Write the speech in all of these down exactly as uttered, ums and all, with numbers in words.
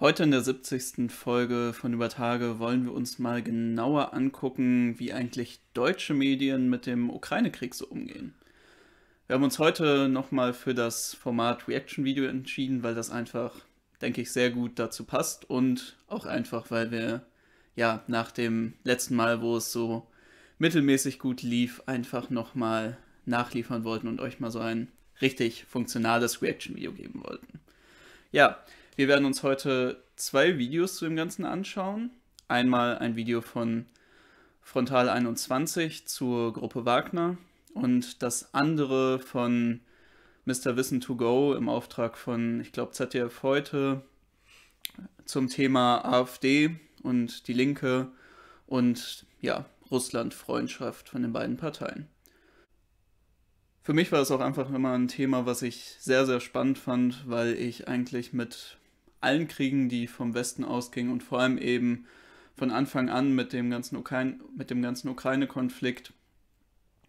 Heute in der siebzigsten Folge von Übertage wollen wir uns mal genauer angucken, wie eigentlich deutsche Medien mit dem Ukraine-Krieg so umgehen. Wir haben uns heute nochmal für das Format Reaction-Video entschieden, weil das einfach, denke ich, sehr gut dazu passt und auch einfach, weil wir ja nach dem letzten Mal, wo es so mittelmäßig gut lief, einfach nochmal nachliefern wollten und euch mal so ein richtig funktionales Reaction-Video geben wollten. Ja, wir werden uns heute zwei Videos zu dem Ganzen anschauen. Einmal ein Video von Frontal einundzwanzig zur Gruppe Wagner und das andere von Mister Wissen to go im Auftrag von, ich glaube, Z D F heute zum Thema AfD und Die Linke und ja, Russland-Freundschaft von den beiden Parteien. Für mich war es auch einfach immer ein Thema, was ich sehr, sehr spannend fand, weil ich eigentlich mit allen Kriegen, die vom Westen ausgingen und vor allem eben von Anfang an mit dem ganzen Ukraine-Konflikt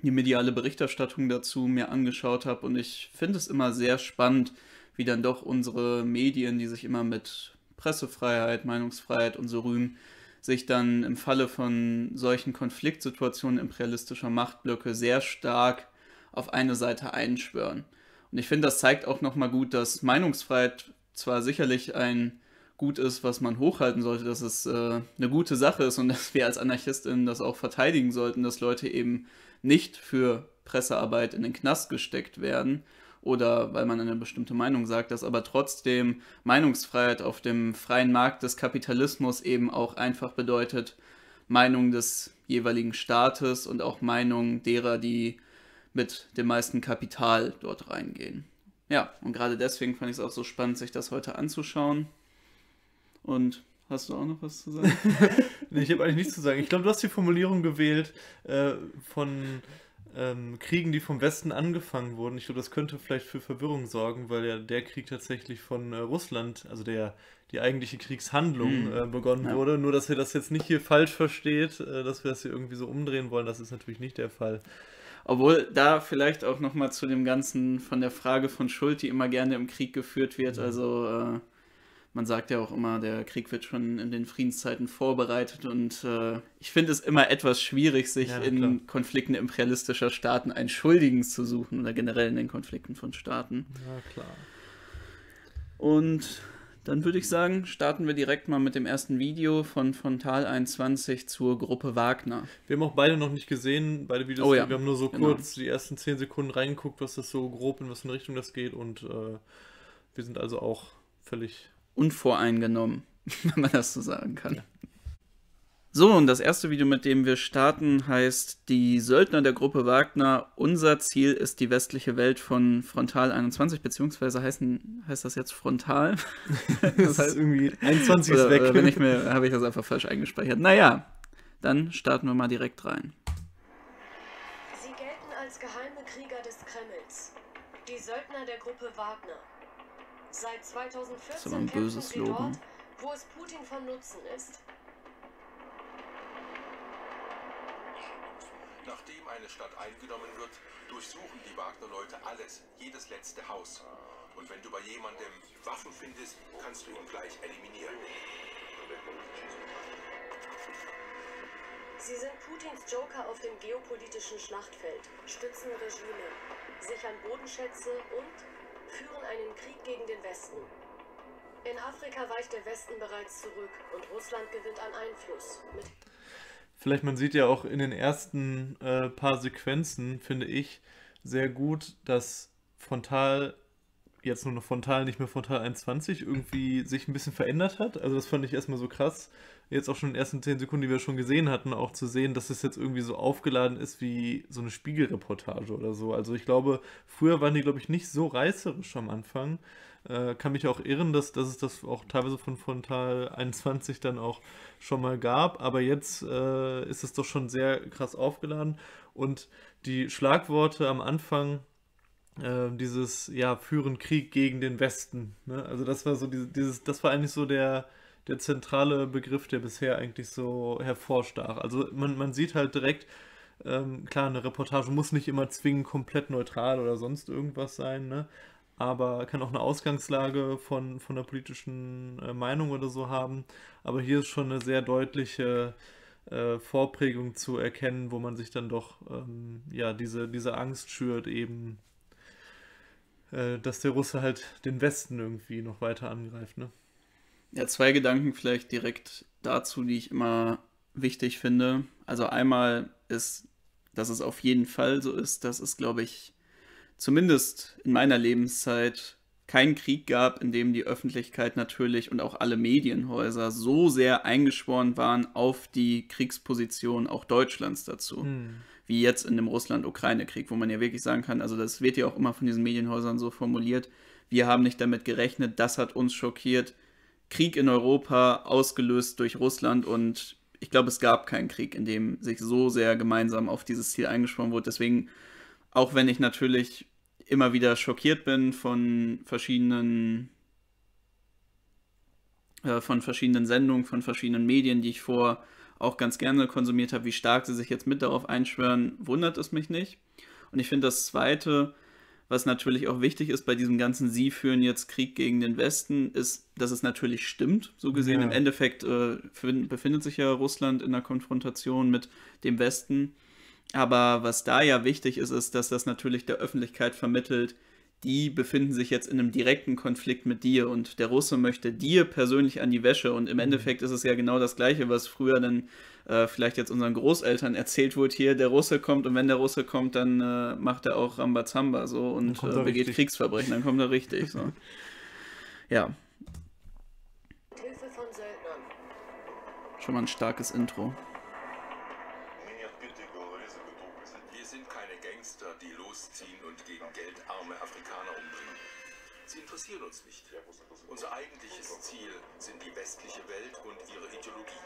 die mediale Berichterstattung dazu mir angeschaut habe. Und ich finde es immer sehr spannend, wie dann doch unsere Medien, die sich immer mit Pressefreiheit, Meinungsfreiheit und so rühmen, sich dann im Falle von solchen Konfliktsituationen imperialistischer Machtblöcke sehr stark auf eine Seite einschwören. Und ich finde, das zeigt auch nochmal gut, dass Meinungsfreiheit zwar sicherlich ein Gut ist, was man hochhalten sollte, dass es äh, eine gute Sache ist und dass wir als AnarchistInnen das auch verteidigen sollten, dass Leute eben nicht für Pressearbeit in den Knast gesteckt werden oder weil man eine bestimmte Meinung sagt, dass aber trotzdem Meinungsfreiheit auf dem freien Markt des Kapitalismus eben auch einfach bedeutet, Meinung des jeweiligen Staates und auch Meinung derer, die mit dem meisten Kapital dort reingehen. Ja, und gerade deswegen fand ich es auch so spannend, sich das heute anzuschauen. Und hast du auch noch was zu sagen? Nee, ich habe eigentlich nichts zu sagen. Ich glaube, du hast die Formulierung gewählt äh, von ähm, Kriegen, die vom Westen angefangen wurden. Ich glaube, das könnte vielleicht für Verwirrung sorgen, weil ja der Krieg tatsächlich von äh, Russland, also der die eigentliche Kriegshandlung mhm. äh, begonnen ja. wurde. Nur, dass ihr das jetzt nicht hier falsch versteht, äh, dass wir das hier irgendwie so umdrehen wollen. Das ist natürlich nicht der Fall. Obwohl da vielleicht auch nochmal zu dem Ganzen von der Frage von Schuld, die immer gerne im Krieg geführt wird. Also äh, man sagt ja auch immer, der Krieg wird schon in den Friedenszeiten vorbereitet und äh, ich finde es immer etwas schwierig, sich ja, in Konflikten imperialistischer Staaten einen Schuldigen zu suchen oder generell in den Konflikten von Staaten. Ja, klar. Und dann würde ich sagen, starten wir direkt mal mit dem ersten Video von Frontal einundzwanzig zur Gruppe Wagner. Wir haben auch beide noch nicht gesehen, beide Videos. Oh ja, wir haben nur so genau. kurz die ersten zehn Sekunden reingeguckt, was das so grob, in was für eine Richtung das geht. Und äh, wir sind also auch völlig unvoreingenommen, wenn man das so sagen kann. Ja. So, und das erste Video, mit dem wir starten, heißt Die Söldner der Gruppe Wagner. Unser Ziel ist die westliche Welt von Frontal einundzwanzig, beziehungsweise heißen, heißt das jetzt Frontal? Das, das heißt irgendwie einundzwanzig ist weg. Oder wenn ich mir, habe ich das einfach falsch eingespeichert. Naja, dann starten wir mal direkt rein. Sie gelten als geheime Krieger des Kremls. Die Söldner der Gruppe Wagner. Seit zweitausendvierzehn das ist aber ein böses Logo, wo es Putin von Nutzen ist. Nachdem eine Stadt eingenommen wird, durchsuchen die Wagner-Leute alles, jedes letzte Haus. Und wenn du bei jemandem Waffen findest, kannst du ihn gleich eliminieren. Sie sind Putins Joker auf dem geopolitischen Schlachtfeld, stützen Regime, sichern Bodenschätze und führen einen Krieg gegen den Westen. In Afrika weicht der Westen bereits zurück und Russland gewinnt an Einfluss. Mit Vielleicht, man sieht ja auch in den ersten äh, paar Sequenzen, finde ich, sehr gut, dass Frontal, jetzt nur noch Frontal, nicht mehr Frontal einundzwanzig, irgendwie sich ein bisschen verändert hat. Also das fand ich erstmal so krass, jetzt auch schon in den ersten zehn Sekunden, die wir schon gesehen hatten, auch zu sehen, dass es jetzt irgendwie so aufgeladen ist wie so eine Spiegelreportage oder so. Also ich glaube, früher waren die, glaube ich, nicht so reißerisch am Anfang. Äh, kann mich auch irren, dass, dass es das auch teilweise von Frontal einundzwanzig dann auch schon mal gab, aber jetzt äh, ist es doch schon sehr krass aufgeladen und die Schlagworte am Anfang, äh, dieses, ja, führen Krieg gegen den Westen, ne? Also das war so dieses, dieses, das war eigentlich so der, der zentrale Begriff, der bisher eigentlich so hervorstach. Also man, man sieht halt direkt, ähm, klar, eine Reportage muss nicht immer zwingend komplett neutral oder sonst irgendwas sein, ne? aber kann auch eine Ausgangslage von, von der politischen äh, Meinung oder so haben. Aber hier ist schon eine sehr deutliche äh, Vorprägung zu erkennen, wo man sich dann doch ähm, ja, diese, diese Angst schürt, eben, äh, dass der Russe halt den Westen irgendwie noch weiter angreift. Ne? Ja, zwei Gedanken vielleicht direkt dazu, die ich immer wichtig finde. Also einmal ist, dass es auf jeden Fall so ist, dass es, glaube ich, zumindest in meiner Lebenszeit keinen Krieg gab, in dem die Öffentlichkeit natürlich und auch alle Medienhäuser so sehr eingeschworen waren auf die Kriegsposition auch Deutschlands dazu, hm. wie jetzt in dem Russland-Ukraine-Krieg, wo man ja wirklich sagen kann, also das wird ja auch immer von diesen Medienhäusern so formuliert, wir haben nicht damit gerechnet, das hat uns schockiert, Krieg in Europa ausgelöst durch Russland, und ich glaube, es gab keinen Krieg, in dem sich so sehr gemeinsam auf dieses Ziel eingeschworen wurde. Deswegen, auch wenn ich natürlich immer wieder schockiert bin von verschiedenen, äh, von verschiedenen Sendungen, von verschiedenen Medien, die ich vor auch ganz gerne konsumiert habe, wie stark sie sich jetzt mit darauf einschwören, wundert es mich nicht. Und ich finde, das Zweite, was natürlich auch wichtig ist bei diesem ganzen Sie führen jetzt Krieg gegen den Westen, ist, dass es natürlich stimmt, so gesehen. Ja. Im Endeffekt äh, befindet sich ja Russland in einer Konfrontation mit dem Westen. Aber was da ja wichtig ist, ist, dass das natürlich der Öffentlichkeit vermittelt, die befinden sich jetzt in einem direkten Konflikt mit dir und der Russe möchte dir persönlich an die Wäsche. Und im Endeffekt ist es ja genau das Gleiche, was früher dann äh, vielleicht jetzt unseren Großeltern erzählt wurde, hier der Russe kommt, und wenn der Russe kommt, dann äh, macht er auch Rambazamba so und äh, begeht Kriegsverbrechen, dann kommt er richtig. So. Ja. Mit Hilfe von Söldnern. Schon mal ein starkes Intro. Wir sind keine Gangster, die losziehen und gegen Geld arme Afrikaner umbringen. Sie interessieren uns nicht. Unser eigentliches Ziel sind die westliche Welt und ihre Ideologie.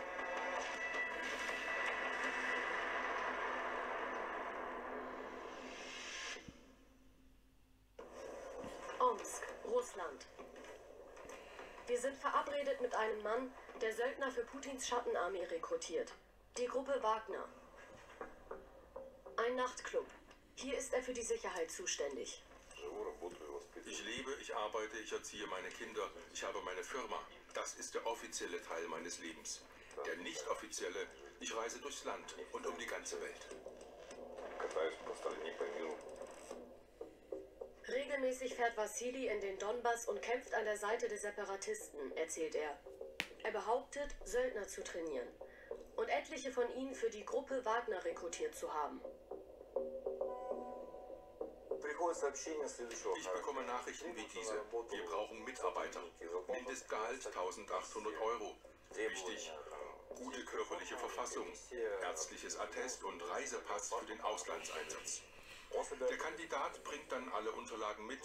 Omsk, Russland. Wir sind verabredet mit einem Mann, der Söldner für Putins Schattenarmee rekrutiert. Die Gruppe Wagner. Ein Nachtclub. Hier ist er für die Sicherheit zuständig. Ich lebe, ich arbeite, ich erziehe meine Kinder, ich habe meine Firma. Das ist der offizielle Teil meines Lebens. Der nicht offizielle, ich reise durchs Land und um die ganze Welt. Regelmäßig fährt Vassili in den Donbass und kämpft an der Seite der Separatisten, erzählt er. Er behauptet, Söldner zu trainieren und etliche von ihnen für die Gruppe Wagner rekrutiert zu haben. Ich bekomme Nachrichten wie diese. Wir brauchen Mitarbeiter. Mindestgehalt eintausendachthundert Euro. Wichtig, gute körperliche Verfassung, ärztliches Attest und Reisepass für den Auslandseinsatz. Der Kandidat bringt dann alle Unterlagen mit.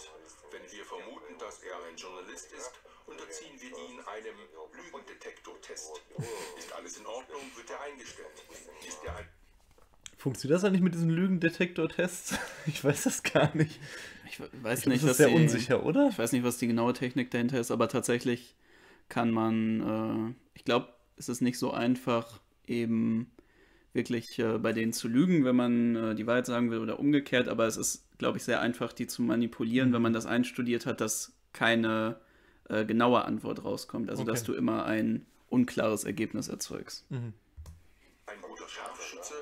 Wenn wir vermuten, dass er ein Journalist ist, unterziehen wir ihn einem Lügendetektor-Test. Ist alles in Ordnung, wird er eingestellt. Ist er ein... Funktioniert das eigentlich mit diesem Lügendetektor-Test? Ich weiß das gar nicht. Ich weiß nicht, das ist sehr unsicher, oder? Ich weiß nicht, was die genaue Technik dahinter ist, aber tatsächlich kann man, äh, ich glaube, es ist nicht so einfach, eben wirklich äh, bei denen zu lügen, wenn man äh, die Wahrheit sagen will oder umgekehrt, aber es ist, glaube ich, sehr einfach, die zu manipulieren, mhm. wenn man das einstudiert hat, dass keine äh, genaue Antwort rauskommt, also okay. dass du immer ein unklares Ergebnis erzeugst. Mhm. Ein guter Scharfschütze.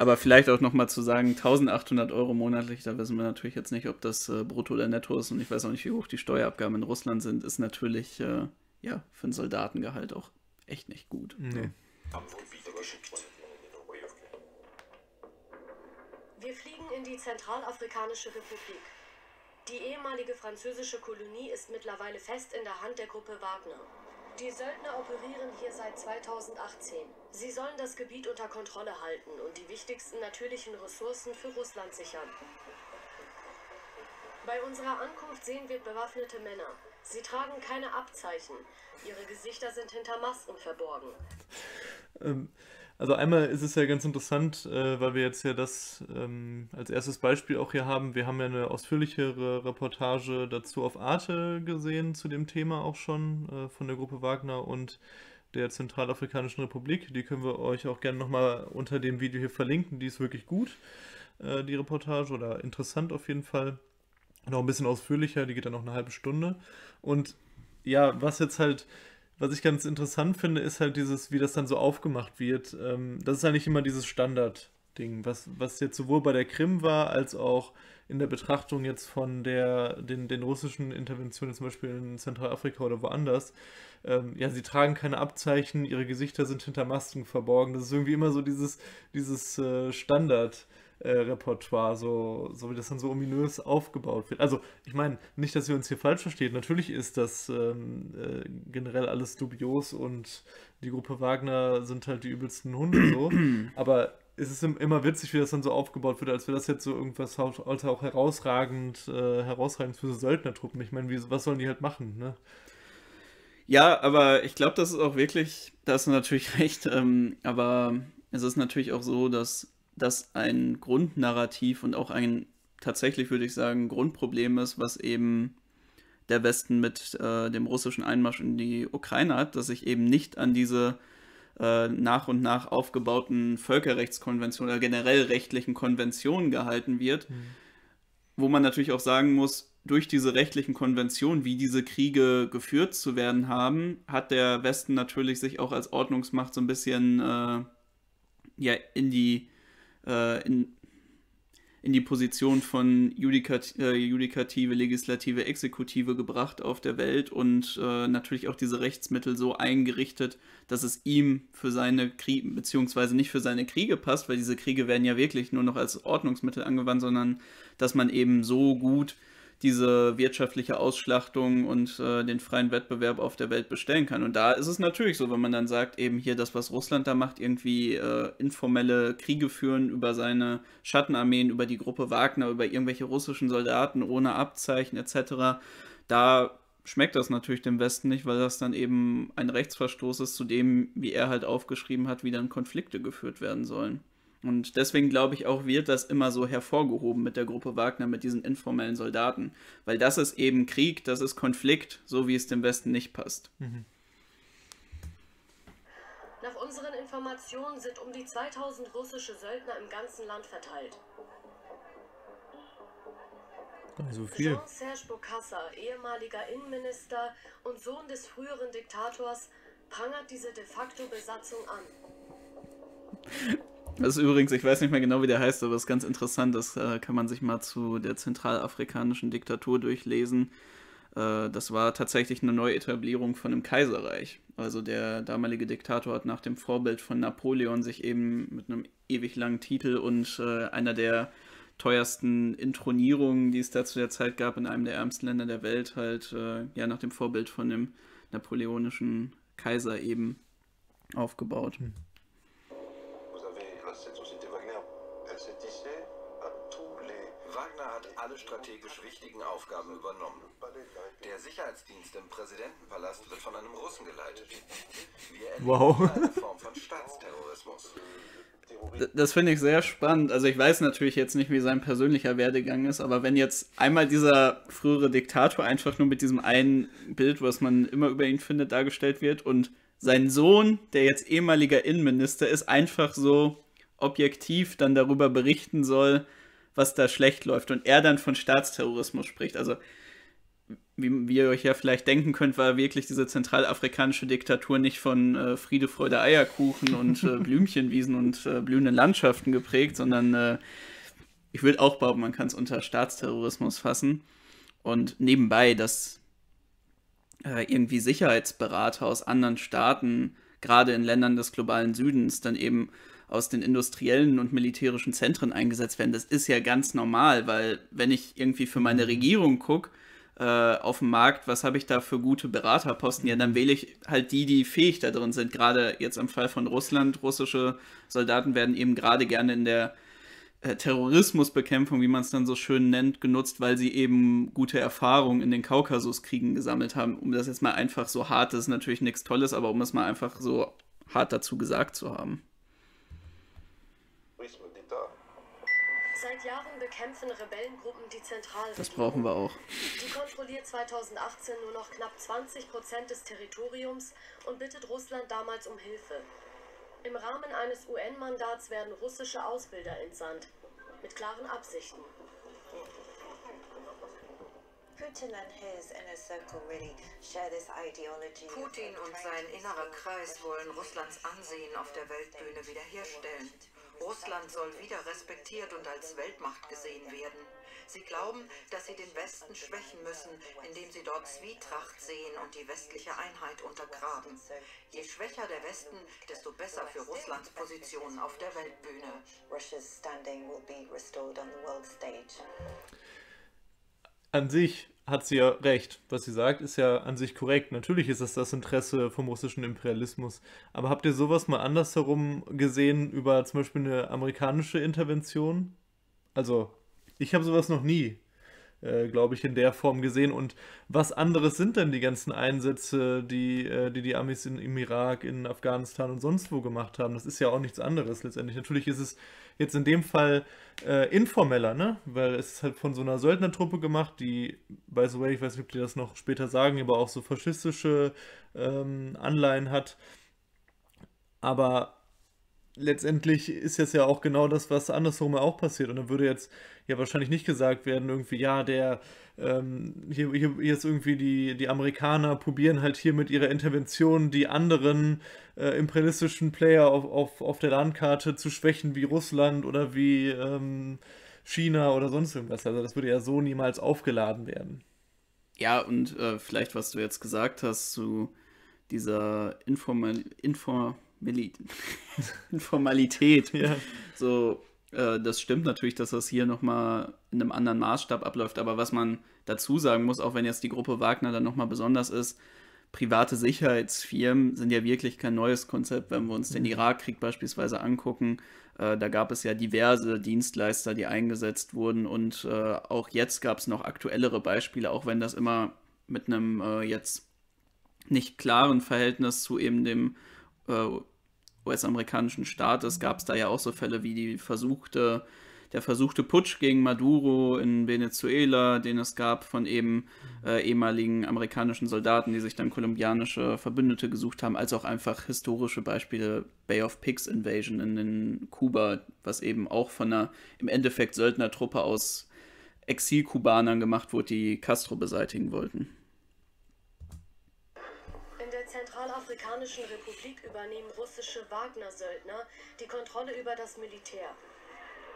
Aber vielleicht auch nochmal zu sagen, eintausendachthundert Euro monatlich, da wissen wir natürlich jetzt nicht, ob das äh, brutto oder netto ist, und ich weiß auch nicht, wie hoch die Steuerabgaben in Russland sind, ist natürlich äh, ja, für ein Soldatengehalt auch echt nicht gut. Nee. Kampfgebiete geschickt. Wir fliegen in die Zentralafrikanische Republik. Die ehemalige französische Kolonie ist mittlerweile fest in der Hand der Gruppe Wagner. Die Söldner operieren hier seit zweitausendachtzehn. Sie sollen das Gebiet unter Kontrolle halten und die wichtigsten natürlichen Ressourcen für Russland sichern. Bei unserer Ankunft sehen wir bewaffnete Männer. Sie tragen keine Abzeichen. Ihre Gesichter sind hinter Masken verborgen. Ähm. Also einmal ist es ja ganz interessant, äh, weil wir jetzt ja das ähm, als erstes Beispiel auch hier haben. Wir haben ja eine ausführlichere Reportage dazu auf Arte gesehen, zu dem Thema auch schon, äh, von der Gruppe Wagner und der Zentralafrikanischen Republik. Die können wir euch auch gerne nochmal unter dem Video hier verlinken. Die ist wirklich gut, äh, die Reportage, oder interessant auf jeden Fall. noch ein bisschen ausführlicher, die geht dann noch eine halbe Stunde. Und ja, was jetzt halt, was ich ganz interessant finde, ist halt dieses, wie das dann so aufgemacht wird. Ähm, das ist eigentlich immer dieses Standard-Ding, was, was jetzt sowohl bei der Krim war, als auch in der Betrachtung jetzt von der, den, den russischen Interventionen, zum Beispiel in Zentralafrika oder woanders. Ähm, ja, sie tragen keine Abzeichen, ihre Gesichter sind hinter Masken verborgen. Das ist irgendwie immer so dieses, dieses äh, Standard- Äh, Repertoire, so, so wie das dann so ominös aufgebaut wird. Also ich meine, nicht, dass wir uns hier falsch verstehen, natürlich ist das ähm, äh, generell alles dubios und die Gruppe Wagner sind halt die übelsten Hunde so, aber es ist immer witzig, wie das dann so aufgebaut wird, als wäre das jetzt so irgendwas also auch herausragend, äh, herausragend für so Söldnertruppen. Ich meine, was sollen die halt machen, ne? Ja, aber ich glaube, das ist auch wirklich, da hast du natürlich recht, ähm, aber es ist natürlich auch so, dass das ein Grundnarrativ und auch ein, tatsächlich würde ich sagen, Grundproblem ist, was eben der Westen mit äh, dem russischen Einmarsch in die Ukraine hat, dass sich eben nicht an diese äh, nach und nach aufgebauten Völkerrechtskonventionen oder generell rechtlichen Konventionen gehalten wird, mhm. wo man natürlich auch sagen muss, durch diese rechtlichen Konventionen, wie diese Kriege geführt zu werden haben, hat der Westen natürlich sich auch als Ordnungsmacht so ein bisschen äh, ja, in die In, in die Position von Judikat, äh, Judikative, Legislative, Exekutive gebracht auf der Welt und äh, natürlich auch diese Rechtsmittel so eingerichtet, dass es ihm für seine Kriege, beziehungsweise nicht für seine Kriege passt, weil diese Kriege werden ja wirklich nur noch als Ordnungsmittel angewandt, sondern dass man eben so gut diese wirtschaftliche Ausschlachtung und äh, den freien Wettbewerb auf der Welt bestellen kann. Und da ist es natürlich so, wenn man dann sagt, eben hier das, was Russland da macht, irgendwie äh, informelle Kriege führen über seine Schattenarmeen, über die Gruppe Wagner, über irgendwelche russischen Soldaten ohne Abzeichen et cetera. Da schmeckt das natürlich dem Westen nicht, weil das dann eben ein Rechtsverstoß ist zu dem, wie er halt aufgeschrieben hat, wie dann Konflikte geführt werden sollen. Und deswegen glaube ich auch, wird das immer so hervorgehoben mit der Gruppe Wagner, mit diesen informellen Soldaten. Weil das ist eben Krieg, das ist Konflikt, so wie es dem Westen nicht passt. Mhm. Nach unseren Informationen sind um die zweitausend russische Söldner im ganzen Land verteilt. So viel. Jean-Serge Bokassa, ehemaliger Innenminister und Sohn des früheren Diktators, prangert diese de facto Besatzung an. Das ist übrigens, ich weiß nicht mehr genau, wie der heißt, aber es ist ganz interessant, das äh, kann man sich mal zu der zentralafrikanischen Diktatur durchlesen. Äh, das war tatsächlich eine Neuetablierung von einem Kaiserreich. Also der damalige Diktator hat nach dem Vorbild von Napoleon sich eben mit einem ewig langen Titel und äh, einer der teuersten Intronierungen, die es da zu der Zeit gab, in einem der ärmsten Länder der Welt, halt äh, ja nach dem Vorbild von dem napoleonischen Kaiser eben aufgebaut. Hm. Wagner hat alle strategisch wichtigen Aufgaben übernommen. Der Sicherheitsdienst im Präsidentenpalast wird von einem Russen geleitet. Wir erleben wow. eine Form von Staatsterrorismus. Das finde ich sehr spannend. Also ich weiß natürlich jetzt nicht, wie sein persönlicher Werdegang ist, aber wenn jetzt einmal dieser frühere Diktator einfach nur mit diesem einen Bild, was man immer über ihn findet, dargestellt wird und sein Sohn, der jetzt ehemaliger Innenminister ist, einfach so objektiv dann darüber berichten soll, was da schlecht läuft und er dann von Staatsterrorismus spricht. Also, wie, wie ihr euch ja vielleicht denken könnt, war wirklich diese zentralafrikanische Diktatur nicht von äh, Friede, Freude, Eierkuchen und äh, Blümchenwiesen und äh, blühenden Landschaften geprägt, sondern äh, ich würde auch behaupten, man kann es unter Staatsterrorismus fassen. Und nebenbei, dass äh, irgendwie Sicherheitsberater aus anderen Staaten, gerade in Ländern des globalen Südens, dann eben aus den industriellen und militärischen Zentren eingesetzt werden. Das ist ja ganz normal, weil wenn ich irgendwie für meine Regierung gucke, äh, auf dem Markt, was habe ich da für gute Beraterposten? Ja, dann wähle ich halt die, die fähig da drin sind. Gerade jetzt im Fall von Russland, russische Soldaten werden eben gerade gerne in der äh, Terrorismusbekämpfung, wie man es dann so schön nennt, genutzt, weil sie eben gute Erfahrungen in den Kaukasuskriegen gesammelt haben. Um das jetzt mal einfach so hart, das ist natürlich nichts Tolles, aber um es mal einfach so hart dazu gesagt zu haben. Seit Jahren bekämpfen Rebellengruppen die Zentralregierung. Das brauchen wir auch. Die kontrolliert zweitausendachtzehn nur noch knapp zwanzig Prozent des Territoriums und bittet Russland damals um Hilfe. Im Rahmen eines U N-Mandats werden russische Ausbilder entsandt. Mit klaren Absichten. Putin und sein innerer Kreis wollen Russlands Ansehen auf der Weltbühne wiederherstellen. Russland soll wieder respektiert und als Weltmacht gesehen werden. Sie glauben, dass sie den Westen schwächen müssen, indem sie dort Zwietracht sehen und die westliche Einheit untergraben. Je schwächer der Westen, desto besser für Russlands Position auf der Weltbühne. An sich hat sie ja recht. Was sie sagt, ist ja an sich korrekt. Natürlich ist es das Interesse vom russischen Imperialismus. Aber habt ihr sowas mal andersherum gesehen über zum Beispiel eine amerikanische Intervention? Also, ich habe sowas noch nie, äh, glaube ich, in der Form gesehen. Und was anderes sind denn die ganzen Einsätze, die äh, die, die Amis in, im Irak, in Afghanistan und sonst wo gemacht haben? Das ist ja auch nichts anderes letztendlich. Natürlich ist es jetzt in dem Fall äh, informeller, ne? Weil es ist halt von so einer Söldnertruppe gemacht, die, by the way, ich weiß nicht, ob die das noch später sagen, aber auch so faschistische ähm, Anleihen hat. Aber letztendlich ist jetzt ja auch genau das, was andersrum auch passiert. Und dann würde jetzt ja wahrscheinlich nicht gesagt werden, irgendwie, ja, der, ähm, hier, hier, hier ist irgendwie die, die Amerikaner probieren halt hier mit ihrer Intervention die anderen äh, imperialistischen Player auf, auf, auf der Landkarte zu schwächen, wie Russland oder wie ähm, China oder sonst irgendwas. Also das würde ja so niemals aufgeladen werden. Ja, und äh, vielleicht, was du jetzt gesagt hast zu dieser Informal... Inform Informalität. Ja. So, äh, das stimmt natürlich, dass das hier nochmal in einem anderen Maßstab abläuft, aber was man dazu sagen muss, auch wenn jetzt die Gruppe Wagner dann nochmal besonders ist, private Sicherheitsfirmen sind ja wirklich kein neues Konzept, wenn wir uns den Irakkrieg beispielsweise angucken. Äh, da gab es ja diverse Dienstleister, die eingesetzt wurden, und äh, auch jetzt gab es noch aktuellere Beispiele, auch wenn das immer mit einem äh, jetzt nicht klaren Verhältnis zu eben dem äh, U S-amerikanischen Staates gab es da ja auch so Fälle wie die versuchte, der versuchte Putsch gegen Maduro in Venezuela, den es gab von eben äh, ehemaligen amerikanischen Soldaten, die sich dann kolumbianische Verbündete gesucht haben, als auch einfach historische Beispiele, Bay of Pigs Invasion in, in Kuba, was eben auch von einer im Endeffekt Söldnertruppe aus Exilkubanern gemacht wurde, die Castro beseitigen wollten. In der Zentralafrikanischen Republik übernehmen russische Wagner-Söldner die Kontrolle über das Militär.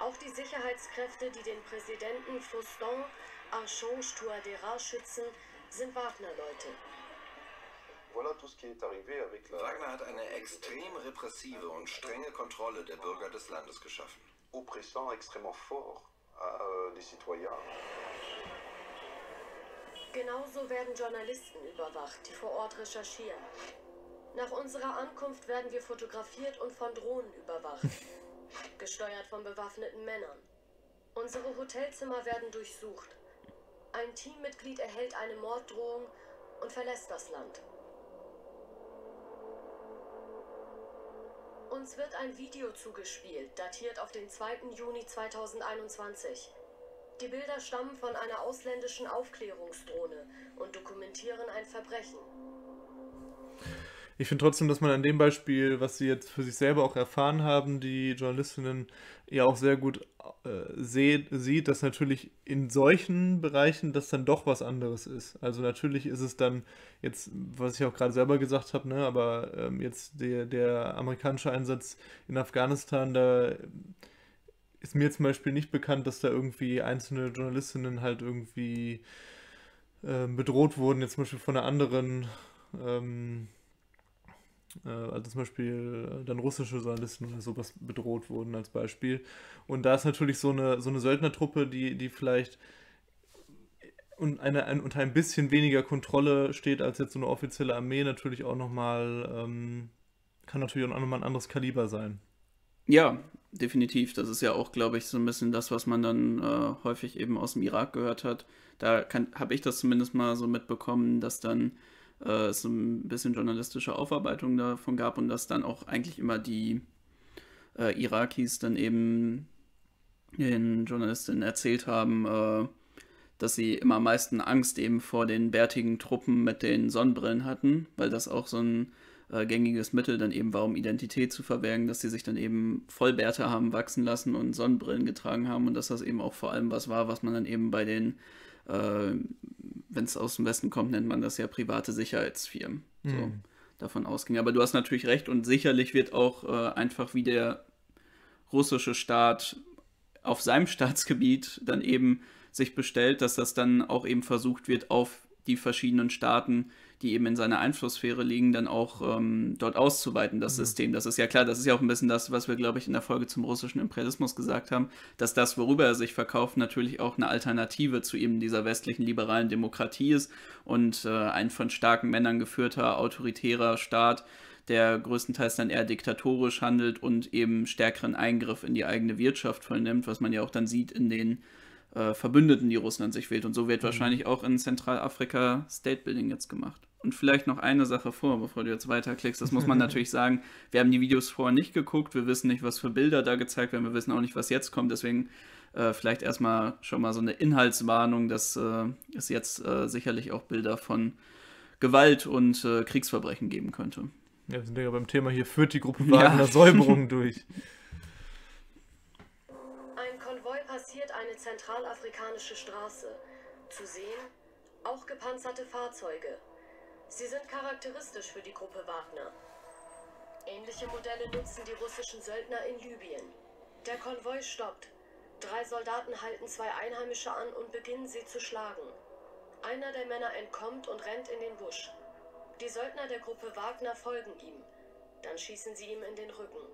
Auch die Sicherheitskräfte, die den Präsidenten Faustin Archange Touadéra schützen, sind Wagner-Leute. Wagner hat eine extrem repressive und strenge Kontrolle der Bürger des Landes geschaffen. Oppressant, extrêmement fort à des citoyens. Genauso werden Journalisten überwacht, die vor Ort recherchieren. Nach unserer Ankunft werden wir fotografiert und von Drohnen überwacht, gesteuert von bewaffneten Männern. Unsere Hotelzimmer werden durchsucht. Ein Teammitglied erhält eine Morddrohung und verlässt das Land. Uns wird ein Video zugespielt, datiert auf den zweiten Juni zweitausendeinundzwanzig. Die Bilder stammen von einer ausländischen Aufklärungsdrohne und dokumentieren ein Verbrechen. Ich finde trotzdem, dass man an dem Beispiel, was sie jetzt für sich selber auch erfahren haben, die Journalistinnen ja auch sehr gut äh, seht, sieht, dass natürlich in solchen Bereichen das dann doch was anderes ist. Also natürlich ist es dann jetzt, was ich auch gerade selber gesagt habe, ne, aber ähm, jetzt der, der amerikanische Einsatz in Afghanistan, da ist mir zum Beispiel nicht bekannt, dass da irgendwie einzelne Journalistinnen halt irgendwie äh, bedroht wurden, jetzt zum Beispiel von einer anderen, ähm, äh, also zum Beispiel dann russische Journalisten oder sowas bedroht wurden als Beispiel. Und da ist natürlich so eine, so eine Söldnertruppe, die, die vielleicht und eine, ein, unter ein bisschen weniger Kontrolle steht als jetzt so eine offizielle Armee, natürlich auch nochmal, ähm, kann natürlich auch nochmal ein anderes Kaliber sein. Ja, definitiv. Das ist ja auch, glaube ich, so ein bisschen das, was man dann äh, häufig eben aus dem Irak gehört hat. Da habe ich das zumindest mal so mitbekommen, dass dann äh, es so ein bisschen journalistische Aufarbeitung davon gab und dass dann auch eigentlich immer die äh, Irakis dann eben den Journalistinnen erzählt haben, äh, dass sie immer am meisten Angst eben vor den bärtigen Truppen mit den Sonnenbrillen hatten, weil das auch so ein gängiges Mittel dann eben war, um Identität zu verbergen, dass sie sich dann eben Vollbärte haben wachsen lassen und Sonnenbrillen getragen haben und dass das eben auch vor allem was war, was man dann eben bei den äh, wenn es aus dem Westen kommt, nennt man das ja private Sicherheitsfirmen, mhm. so davon ausging. Aber du hast natürlich recht, und sicherlich wird auch äh, einfach, wie der russische Staat auf seinem Staatsgebiet dann eben sich bestellt, dass das dann auch eben versucht wird, auf die verschiedenen Staaten, die eben in seiner Einflusssphäre liegen, dann auch ähm, dort auszuweiten, das mhm. System. Das ist ja klar, das ist ja auch ein bisschen das, was wir, glaube ich, in der Folge zum russischen Imperialismus gesagt haben, dass das, worüber er sich verkauft, natürlich auch eine Alternative zu eben dieser westlichen liberalen Demokratie ist und äh, ein von starken Männern geführter, autoritärer Staat, der größtenteils dann eher diktatorisch handelt und eben stärkeren Eingriff in die eigene Wirtschaft vollnimmt, was man ja auch dann sieht in den äh, Verbündeten, die Russland sich wählt. Und so wird mhm. wahrscheinlich auch in Zentralafrika State Building jetzt gemacht. Und vielleicht noch eine Sache vor, bevor du jetzt weiterklickst. Das muss man natürlich sagen, wir haben die Videos vorher nicht geguckt, wir wissen nicht, was für Bilder da gezeigt werden, wir wissen auch nicht, was jetzt kommt. Deswegen äh, vielleicht erstmal schon mal so eine Inhaltswarnung, dass äh, es jetzt äh, sicherlich auch Bilder von Gewalt und äh, Kriegsverbrechen geben könnte. Ja, wir sind ja beim Thema, hier führt die Gruppe Wagner ja. Säuberung durch. Ein Konvoi passiert eine zentralafrikanische Straße. Zu sehen, auch gepanzerte Fahrzeuge. Sie sind charakteristisch für die Gruppe Wagner. Ähnliche Modelle nutzen die russischen Söldner in Libyen. Der Konvoi stoppt. Drei Soldaten halten zwei Einheimische an und beginnen sie zu schlagen. Einer der Männer entkommt und rennt in den Busch. Die Söldner der Gruppe Wagner folgen ihm. Dann schießen sie ihm in den Rücken.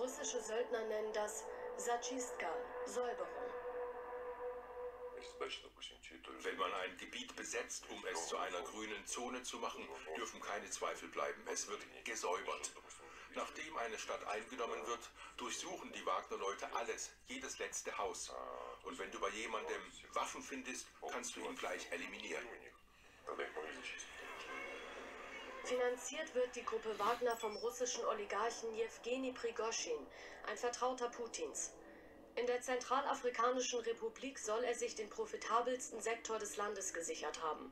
Russische Söldner nennen das Zachystka, Säuberung. Wenn man ein Gebiet besetzt, um es zu einer grünen Zone zu machen, dürfen keine Zweifel bleiben. Es wird gesäubert. Nachdem eine Stadt eingenommen wird, durchsuchen die Wagner-Leute alles, jedes letzte Haus. Und wenn du bei jemandem Waffen findest, kannst du ihn gleich eliminieren. Finanziert wird die Gruppe Wagner vom russischen Oligarchen Jewgeni Prigoschin, ein Vertrauter Putins. In der Zentralafrikanischen Republik soll er sich den profitabelsten Sektor des Landes gesichert haben: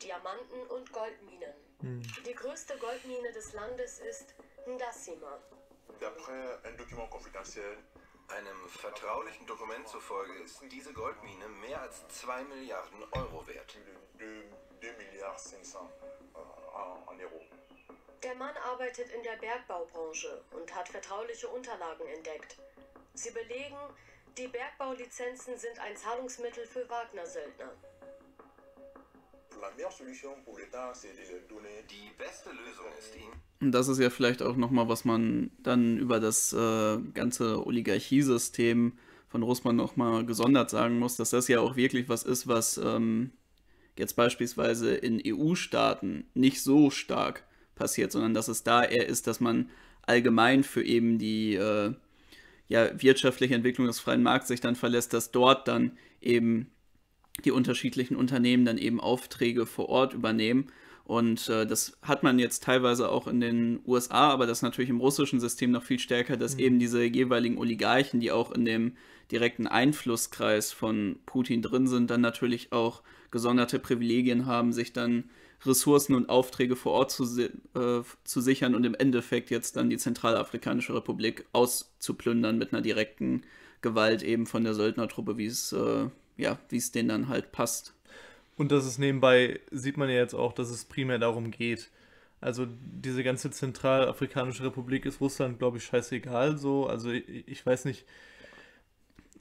Diamanten und Goldminen. Hm. Die größte Goldmine des Landes ist Ndassima. Einem vertraulichen Dokument zufolge ist diese Goldmine mehr als zwei Milliarden Euro wert. Der Mann arbeitet in der Bergbaubranche und hat vertrauliche Unterlagen entdeckt. Sie belegen, die Bergbaulizenzen sind ein Zahlungsmittel für Wagner-Söldner. Die beste Lösung ist ihn. Und das ist ja vielleicht auch nochmal, was man dann über das äh, ganze Oligarchiesystem von Russland nochmal gesondert sagen muss, dass das ja auch wirklich was ist, was ähm, jetzt beispielsweise in E U-Staaten nicht so stark passiert, sondern dass es da eher ist, dass man allgemein für eben die äh, ja, wirtschaftliche Entwicklung des freien Markts sich dann verlässt, dass dort dann eben die unterschiedlichen Unternehmen dann eben Aufträge vor Ort übernehmen. Und äh, das hat man jetzt teilweise auch in den U S A, aber das natürlich im russischen System noch viel stärker, dass mhm. eben diese jeweiligen Oligarchen, die auch in dem direkten Einflusskreis von Putin drin sind, dann natürlich auch gesonderte Privilegien haben, sich dann Ressourcen und Aufträge vor Ort zu, äh, zu sichern und im Endeffekt jetzt dann die Zentralafrikanische Republik auszuplündern mit einer direkten Gewalt eben von der Söldnertruppe, wie es äh, ja, wie es denen dann halt passt. Und das ist nebenbei, sieht man ja jetzt auch, dass es primär darum geht. Also diese ganze Zentralafrikanische Republik ist Russland, glaube ich, scheißegal so. Also ich, ich weiß nicht,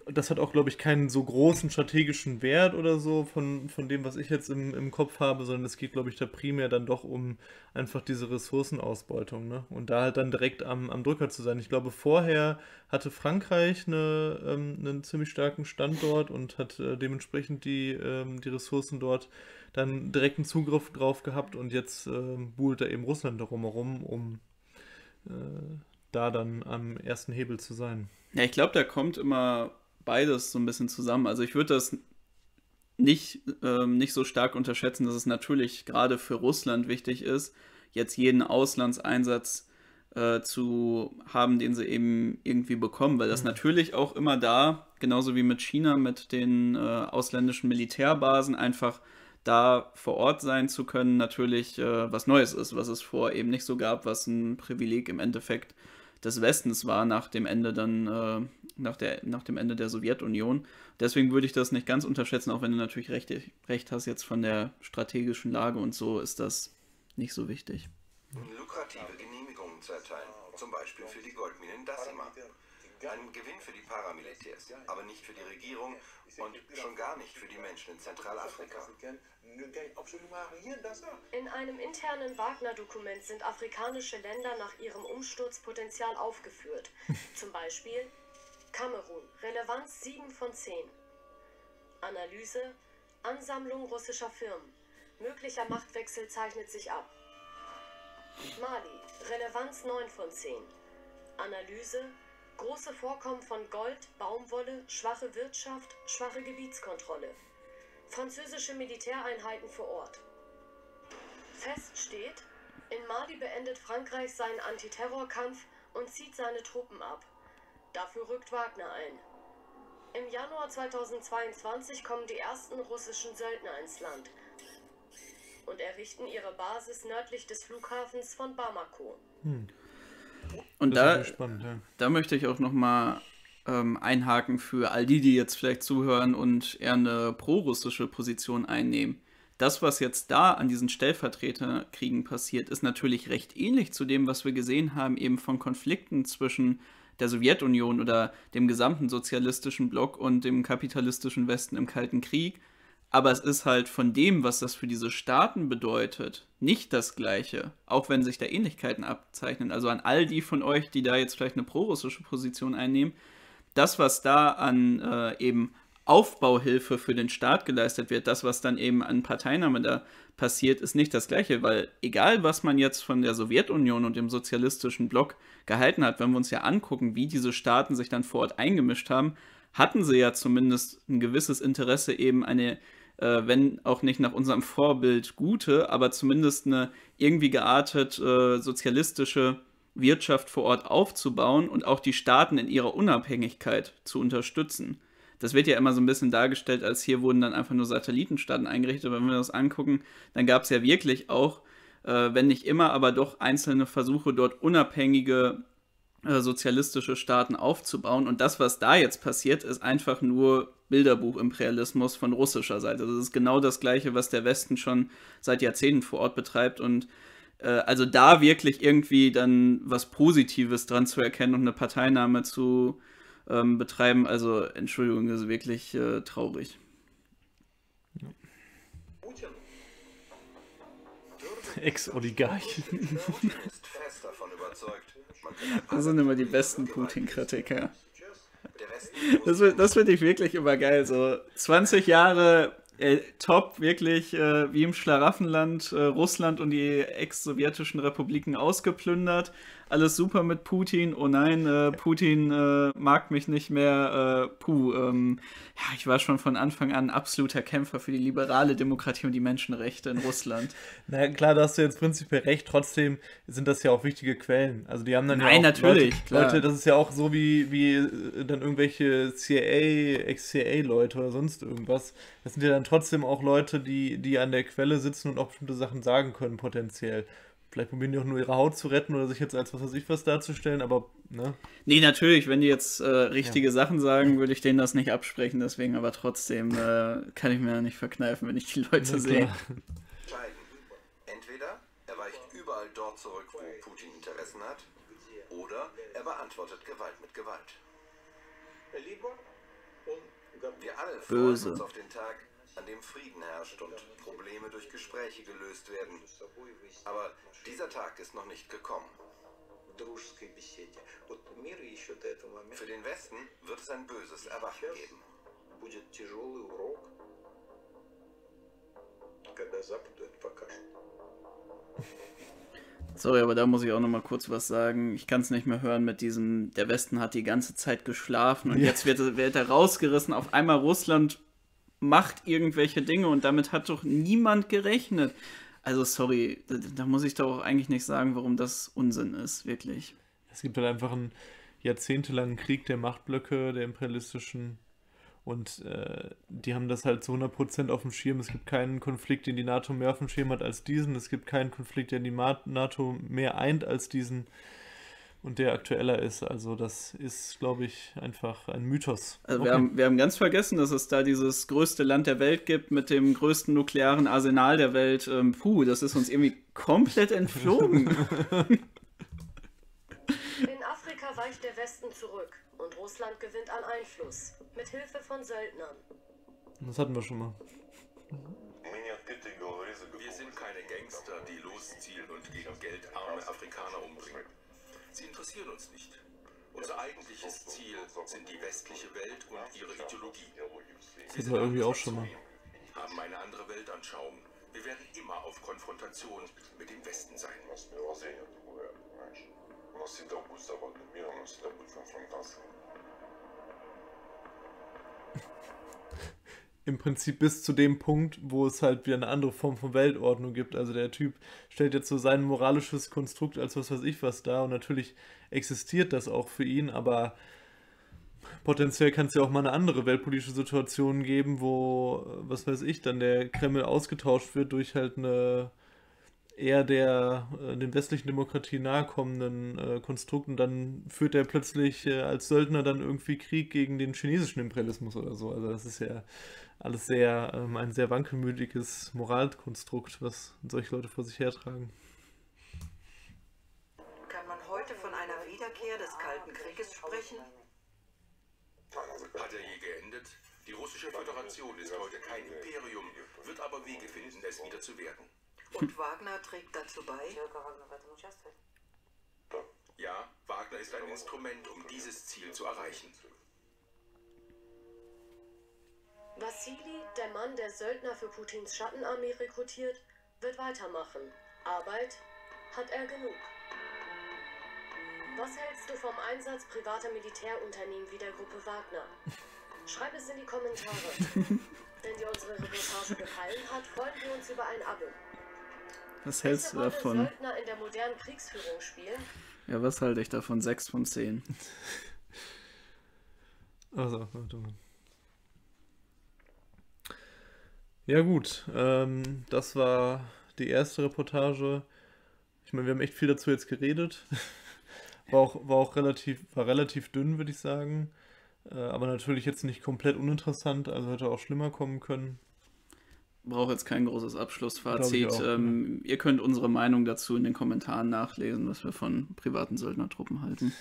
das hat auch, glaube ich, keinen so großen strategischen Wert oder so von, von dem, was ich jetzt im, im Kopf habe, sondern es geht, glaube ich, da primär dann doch um einfach diese Ressourcenausbeutung, ne? Und da halt dann direkt am, am Drücker zu sein. Ich glaube, vorher hatte Frankreich eine, ähm, einen ziemlich starken Standort und hat äh, dementsprechend die, ähm, die Ressourcen dort dann direkten Zugriff drauf gehabt, und jetzt äh, buhlt da eben Russland darum herum, um äh, da dann am ersten Hebel zu sein. Ja, ich glaube, da kommt immer beides so ein bisschen zusammen. Also ich würde das nicht, ähm, nicht so stark unterschätzen, dass es natürlich gerade für Russland wichtig ist, jetzt jeden Auslandseinsatz äh, zu haben, den sie eben irgendwie bekommen, weil das mhm. natürlich auch immer da, genauso wie mit China, mit den äh, ausländischen Militärbasen, einfach da vor Ort sein zu können, natürlich äh, was Neues ist, was es vorher eben nicht so gab, was ein Privileg im Endeffekt des Westens war nach dem Ende dann, äh, nach, der, nach dem Ende der Sowjetunion. Deswegen würde ich das nicht ganz unterschätzen, auch wenn du natürlich recht, recht hast, jetzt von der strategischen Lage und so ist das nicht so wichtig. Lukrative Genehmigungen zu erteilen, zum Beispiel für die Goldminen Dasima. Ein Gewinn für die Paramilitärs, aber nicht für die Regierung und schon gar nicht für die Menschen in Zentralafrika. In einem internen Wagner-Dokument sind afrikanische Länder nach ihrem Umsturzpotenzial aufgeführt. Zum Beispiel Kamerun, Relevanz sieben von zehn. Analyse, Ansammlung russischer Firmen. Möglicher Machtwechsel zeichnet sich ab. Mali, Relevanz neun von zehn. Analyse, große Vorkommen von Gold, Baumwolle, schwache Wirtschaft, schwache Gebietskontrolle. Französische Militäreinheiten vor Ort. Fest steht, in Mali beendet Frankreich seinen Antiterrorkampf und zieht seine Truppen ab. Dafür rückt Wagner ein. Im Januar zweitausendzweiundzwanzig kommen die ersten russischen Söldner ins Land und errichten ihre Basis nördlich des Flughafens von Bamako. Hm. Und da, spannend, ja. da möchte ich auch nochmal ähm, einhaken für all die, die jetzt vielleicht zuhören und eher eine prorussische Position einnehmen. Das, was jetzt da an diesen Stellvertreterkriegen passiert, ist natürlich recht ähnlich zu dem, was wir gesehen haben, eben von Konflikten zwischen der Sowjetunion oder dem gesamten sozialistischen Block und dem kapitalistischen Westen im Kalten Krieg. Aber es ist halt von dem, was das für diese Staaten bedeutet, nicht das Gleiche, auch wenn sich da Ähnlichkeiten abzeichnen. Also an all die von euch, die da jetzt vielleicht eine prorussische Position einnehmen, das, was da an äh, eben Aufbauhilfe für den Staat geleistet wird, das, was dann eben an Parteinahme da passiert, ist nicht das Gleiche, weil egal, was man jetzt von der Sowjetunion und dem sozialistischen Block gehalten hat, wenn wir uns ja angucken, wie diese Staaten sich dann vor Ort eingemischt haben, hatten sie ja zumindest ein gewisses Interesse, eben eine Äh, wenn auch nicht nach unserem Vorbild gute, aber zumindest eine irgendwie geartet äh, sozialistische Wirtschaft vor Ort aufzubauen und auch die Staaten in ihrer Unabhängigkeit zu unterstützen. Das wird ja immer so ein bisschen dargestellt, als hier wurden dann einfach nur Satellitenstaaten eingerichtet. Wenn wir das angucken, dann gab es ja wirklich auch, äh, wenn nicht immer, aber doch einzelne Versuche, dort unabhängige äh, sozialistische Staaten aufzubauen. Und das, was da jetzt passiert, ist einfach nur Bilderbuchimperialismus von russischer Seite. Das ist genau das Gleiche, was der Westen schon seit Jahrzehnten vor Ort betreibt. Und äh, also da wirklich irgendwie dann was Positives dran zu erkennen und eine Parteinahme zu ähm, betreiben, also Entschuldigung, das ist wirklich äh, traurig. Ja. Ex-Oligarchen. Putin ist fest davon überzeugt. Das sind immer die besten Putin-Kritiker. Das, das finde ich wirklich immer geil, so zwanzig Jahre äh, top, wirklich äh, wie im Schlaraffenland, äh, Russland und die ex-sowjetischen Republiken ausgeplündert, alles super mit Putin, oh nein, äh, Putin äh, mag mich nicht mehr, äh, puh, ähm, ja, ich war schon von Anfang an ein absoluter Kämpfer für die liberale Demokratie und die Menschenrechte in Russland. Na klar, da hast du jetzt prinzipiell recht, trotzdem sind das ja auch wichtige Quellen, also die haben dann nein, ja auch natürlich, Leute, klar. Leute, das ist ja auch so wie, wie dann irgendwelche C I A, Ex-C I A-Leute oder sonst irgendwas, das sind ja dann trotzdem auch Leute, die, die an der Quelle sitzen und auch bestimmte Sachen sagen können, potenziell. Vielleicht probieren die auch nur ihre Haut zu retten oder sich jetzt als was weiß ich was darzustellen, aber, ne? Nee, natürlich, wenn die jetzt äh, richtige ja. Sachen sagen, würde ich denen das nicht absprechen, deswegen aber trotzdem äh, kann ich mir ja nicht verkneifen, wenn ich die Leute ja, sehe. Entweder er weicht überall dort zurück, wo Putin Interessen hat, oder er beantwortet Gewalt mit Gewalt. Wir alle freuen uns auf den Tag, an dem Frieden herrscht und Probleme durch Gespräche gelöst werden. Aber dieser Tag ist noch nicht gekommen. Für den Westen wird es ein böses Erwachen geben. Sorry, aber da muss ich auch noch mal kurz was sagen. Ich kann es nicht mehr hören mit diesem, der Westen hat die ganze Zeit geschlafen und ja. jetzt wird, wird er rausgerissen, auf einmal Russland macht irgendwelche Dinge und damit hat doch niemand gerechnet. Also sorry, da, da muss ich doch auch eigentlich nicht sagen, warum das Unsinn ist, wirklich. Es gibt halt einfach einen jahrzehntelangen Krieg der Machtblöcke, der imperialistischen, und äh, die haben das halt zu hundert Prozent auf dem Schirm. Es gibt keinen Konflikt, den die NATO mehr auf dem Schirm hat als diesen. Es gibt keinen Konflikt, den die NATO mehr eint als diesen. und der aktueller ist. Also das ist, glaube ich, einfach ein Mythos. Also okay. wir, haben, wir haben ganz vergessen, dass es da dieses größte Land der Welt gibt mit dem größten nuklearen Arsenal der Welt. Ähm, puh, das ist uns irgendwie komplett entflogen. In Afrika weicht der Westen zurück und Russland gewinnt an Einfluss, mit Hilfe von Söldnern. Das hatten wir schon mal. Wir sind keine Gangster, die losziehen und gegen Geld arme Afrikaner umbringen. Sie interessieren uns nicht. Unser eigentliches Ziel sind die westliche Welt und ihre Ideologie. Das hatten wir irgendwie auch schon mal. Wir haben eine andere Weltanschauung. Wir werden immer auf Konfrontation mit dem Westen sein. Im Prinzip bis zu dem Punkt, wo es halt wieder eine andere Form von Weltordnung gibt. Also der Typ stellt jetzt so sein moralisches Konstrukt als was weiß ich was dar und natürlich existiert das auch für ihn, aber potenziell kann es ja auch mal eine andere weltpolitische Situation geben, wo, was weiß ich, dann der Kreml ausgetauscht wird durch halt eine eher der äh, den westlichen Demokratien nahe kommenden äh, Konstrukt und dann führt er plötzlich äh, als Söldner dann irgendwie Krieg gegen den chinesischen Imperialismus oder so. Also das ist ja alles sehr, ähm, ein sehr wankelmütiges Moralkonstrukt, was solche Leute vor sich hertragen. Kann man heute von einer Wiederkehr des Kalten Krieges sprechen? Hat er je geendet? Die russische Föderation ist heute kein Imperium, wird aber Wege finden, es wieder zu werden. Und Wagner trägt dazu bei? Ja, Wagner ist ein Instrument, um dieses Ziel zu erreichen. Vassili, der Mann, der Söldner für Putins Schattenarmee rekrutiert, wird weitermachen. Arbeit hat er genug. Was hältst du vom Einsatz privater Militärunternehmen wie der Gruppe Wagner? Schreib es in die Kommentare. Wenn dir unsere Reportage gefallen hat, freuen wir uns über ein Abo. Was hältst du davon? Söldner in der modernen Kriegsführung spielen? Ja, was halte ich davon? sechs von zehn. Also, warte mal. Ja gut, ähm, das war die erste Reportage. Ich meine, wir haben echt viel dazu jetzt geredet. War auch, war auch relativ, war relativ dünn, würde ich sagen. Äh, aber natürlich jetzt nicht komplett uninteressant, also hätte auch schlimmer kommen können. Braucht jetzt kein großes Abschlussfazit. Auch, ähm, ja. Ihr könnt unsere Meinung dazu in den Kommentaren nachlesen, was wir von privaten Söldnertruppen halten.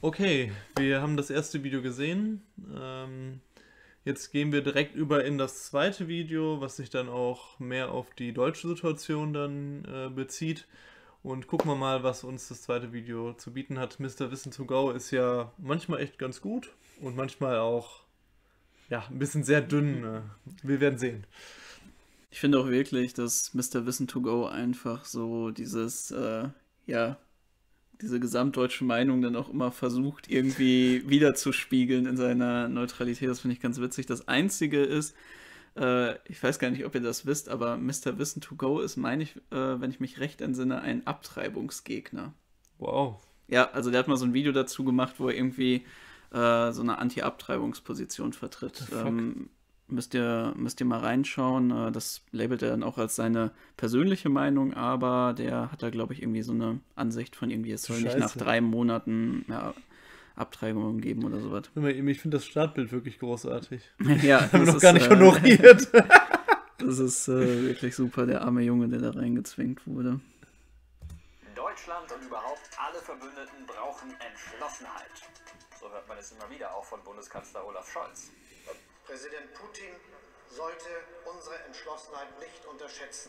Okay, wir haben das erste Video gesehen. Ähm, jetzt gehen wir direkt über in das zweite Video, was sich dann auch mehr auf die deutsche Situation dann äh, bezieht. Und gucken wir mal, was uns das zweite Video zu bieten hat. Mister Wissen to go ist ja manchmal echt ganz gut und manchmal auch ja, ein bisschen sehr dünn. Wir werden sehen. Ich finde auch wirklich, dass Mister Wissen to go einfach so dieses, äh, ja, diese gesamtdeutsche Meinung dann auch immer versucht, irgendwie wiederzuspiegeln in seiner Neutralität. Das finde ich ganz witzig. Das Einzige ist, äh, ich weiß gar nicht, ob ihr das wisst, aber Mister Wissen to go ist, meine ich, äh, wenn ich mich recht entsinne, ein Abtreibungsgegner. Wow. Ja, also der hat mal so ein Video dazu gemacht, wo er irgendwie so eine Anti-Abtreibungsposition vertritt. Ähm, müsst ihr, müsst ihr mal reinschauen. Das labelt er dann auch als seine persönliche Meinung, aber der hat da, glaube ich, irgendwie so eine Ansicht von irgendwie, es soll Scheiße. nicht nach drei Monaten ja, Abtreibungen geben oder sowas. Ich finde das Startbild wirklich großartig. Ja, das haben wir noch gar nicht äh, honoriert. Das ist äh, wirklich super, der arme Junge, der da reingezwängt wurde. Deutschland und überhaupt alle Verbündeten brauchen Entschlossenheit. So hört man es immer wieder, auch von Bundeskanzler Olaf Scholz. Präsident Putin sollte unsere Entschlossenheit nicht unterschätzen,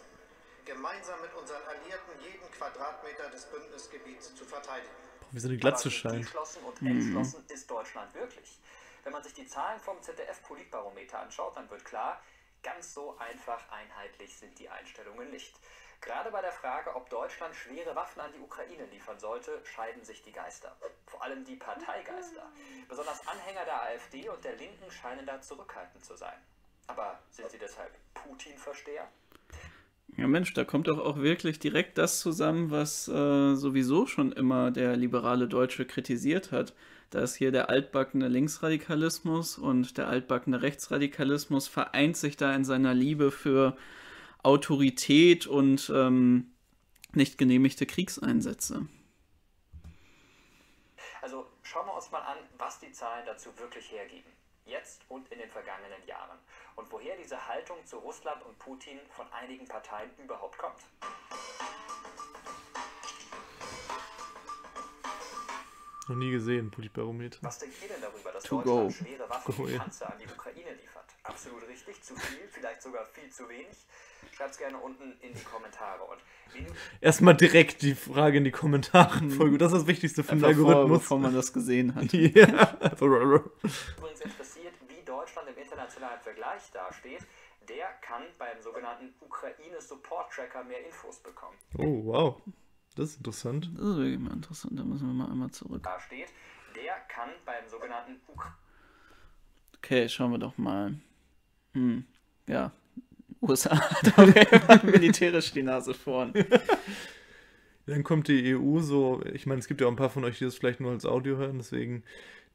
gemeinsam mit unseren Alliierten jeden Quadratmeter des Bündnisgebiets zu verteidigen. Boah, wie so eine Glatze scheint. Entschlossen und entschlossen mhm. ist Deutschland wirklich. Wenn man sich die Zahlen vom Z D F-Politbarometer anschaut, dann wird klar, ganz so einfach einheitlich sind die Einstellungen nicht. Gerade bei der Frage, ob Deutschland schwere Waffen an die Ukraine liefern sollte, scheiden sich die Geister. Vor allem die Parteigeister. Besonders Anhänger der AfD und der Linken scheinen da zurückhaltend zu sein. Aber sind sie deshalb Putin-Versteher? Ja Mensch, da kommt doch auch wirklich direkt das zusammen, was äh, sowieso schon immer der liberale Deutsche kritisiert hat. Da ist hier der altbackene Linksradikalismus und der altbackene Rechtsradikalismus vereint sich da in seiner Liebe für Autorität und ähm, nicht genehmigte Kriegseinsätze. schauen wir uns mal an, was die Zahlen dazu wirklich hergeben. Jetzt und in den vergangenen Jahren. Und woher diese Haltung zu Russland und Putin von einigen Parteien überhaupt kommt. Noch nie gesehen, Politbarometer. Was denkt ihr denn darüber, dass Deutschland schwere Waffen und Panzer an die Ukraine liefert? Absolut richtig, zu viel, vielleicht sogar viel zu wenig. Schreibt's gerne unten in die Kommentare. Und erstmal direkt die Frage in die Kommentare. Voll gut, das ist das Wichtigste für den Algorithmus. Bevor man das gesehen hat. Ja. Übrigens interessiert, wie Deutschland im internationalen Vergleich dasteht, der kann beim sogenannten Ukraine-Support-Tracker mehr Infos bekommen. Oh, wow. Das ist interessant. Das ist wirklich mal interessant, da müssen wir mal einmal zurück. Da steht, der kann beim sogenannten Ukraine. Okay, schauen wir doch mal. Hm, ja. U S A hat auch militärisch die Nase vorn. Dann kommt die E U so, ich meine, es gibt ja auch ein paar von euch, die das vielleicht nur als Audio hören, deswegen,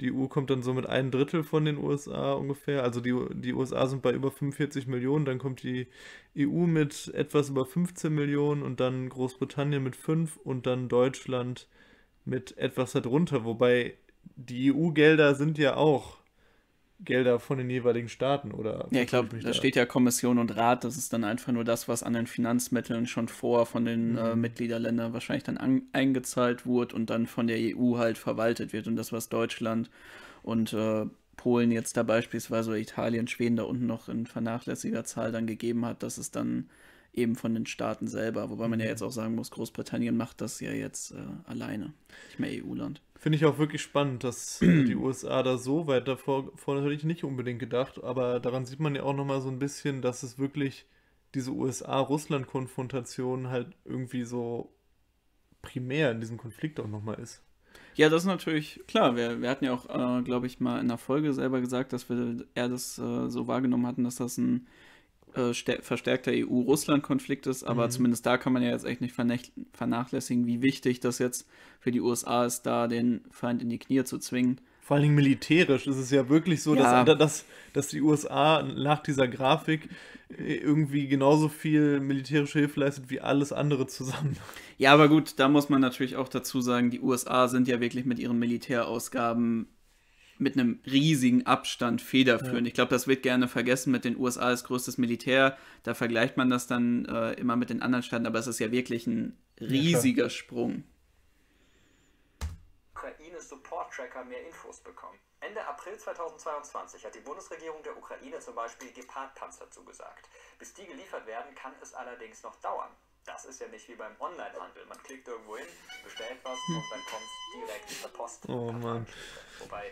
die E U kommt dann so mit einem Drittel von den U S A ungefähr, also die, die U S A sind bei über fünfundvierzig Millionen, dann kommt die E U mit etwas über fünfzehn Millionen und dann Großbritannien mit fünf und dann Deutschland mit etwas darunter, wobei die E U-Gelder sind ja auch Gelder von den jeweiligen Staaten, oder? Ja, ich glaube, da steht ja Kommission und Rat, das ist dann einfach nur das, was an den Finanzmitteln schon vor von den mhm. äh, Mitgliederländern wahrscheinlich dann an, eingezahlt wurde und dann von der E U halt verwaltet wird. Und das, was Deutschland und äh, Polen jetzt da beispielsweise, oder Italien, Schweden da unten noch in vernachlässiger Zahl dann gegeben hat, das ist dann eben von den Staaten selber. Wobei man mhm. ja jetzt auch sagen muss, Großbritannien macht das ja jetzt äh, alleine, nicht mehr E U-Land. Finde ich auch wirklich spannend, dass die U S A da so weit davor, davor hätte ich nicht unbedingt gedacht, aber daran sieht man ja auch nochmal so ein bisschen, dass es wirklich diese U S A-Russland-Konfrontation halt irgendwie so primär in diesem Konflikt auch nochmal ist. Ja, das ist natürlich klar. Wir, wir hatten ja auch, äh, glaube ich, mal in der Folge selber gesagt, dass wir eher das äh, so wahrgenommen hatten, dass das ein äh, verstärkter E U-Russland-Konflikt ist, aber mhm. zumindest da kann man ja jetzt echt nicht vernachlässigen, wie wichtig das jetzt für die U S A ist, da den Feind in die Knie zu zwingen. Vor allen Dingen militärisch ist es ja wirklich so, ja. Dass, dass, dass die U S A nach dieser Grafik irgendwie genauso viel militärische Hilfe leistet wie alles andere zusammen. Ja, aber gut, da muss man natürlich auch dazu sagen, die U S A sind ja wirklich mit ihren Militärausgaben mit einem riesigen Abstand federführend. Ja. Ich glaube, das wird gerne vergessen mit den U S A als größtes Militär. Da vergleicht man das dann äh, immer mit den anderen Staaten, aber es ist ja wirklich ein riesiger ja, Sprung. Ukraine-Support-Tracker mehr Infos bekommen. Ende April zweitausendzweiundzwanzig hat die Bundesregierung der Ukraine zum Beispiel Gepard-Panzer zugesagt. Bis die geliefert werden, kann es allerdings noch dauern. Das ist ja nicht wie beim Onlinehandel. Man klickt irgendwo hin, bestellt was hm. und dann kommt es direkt per Post. Oh Mann. Wobei,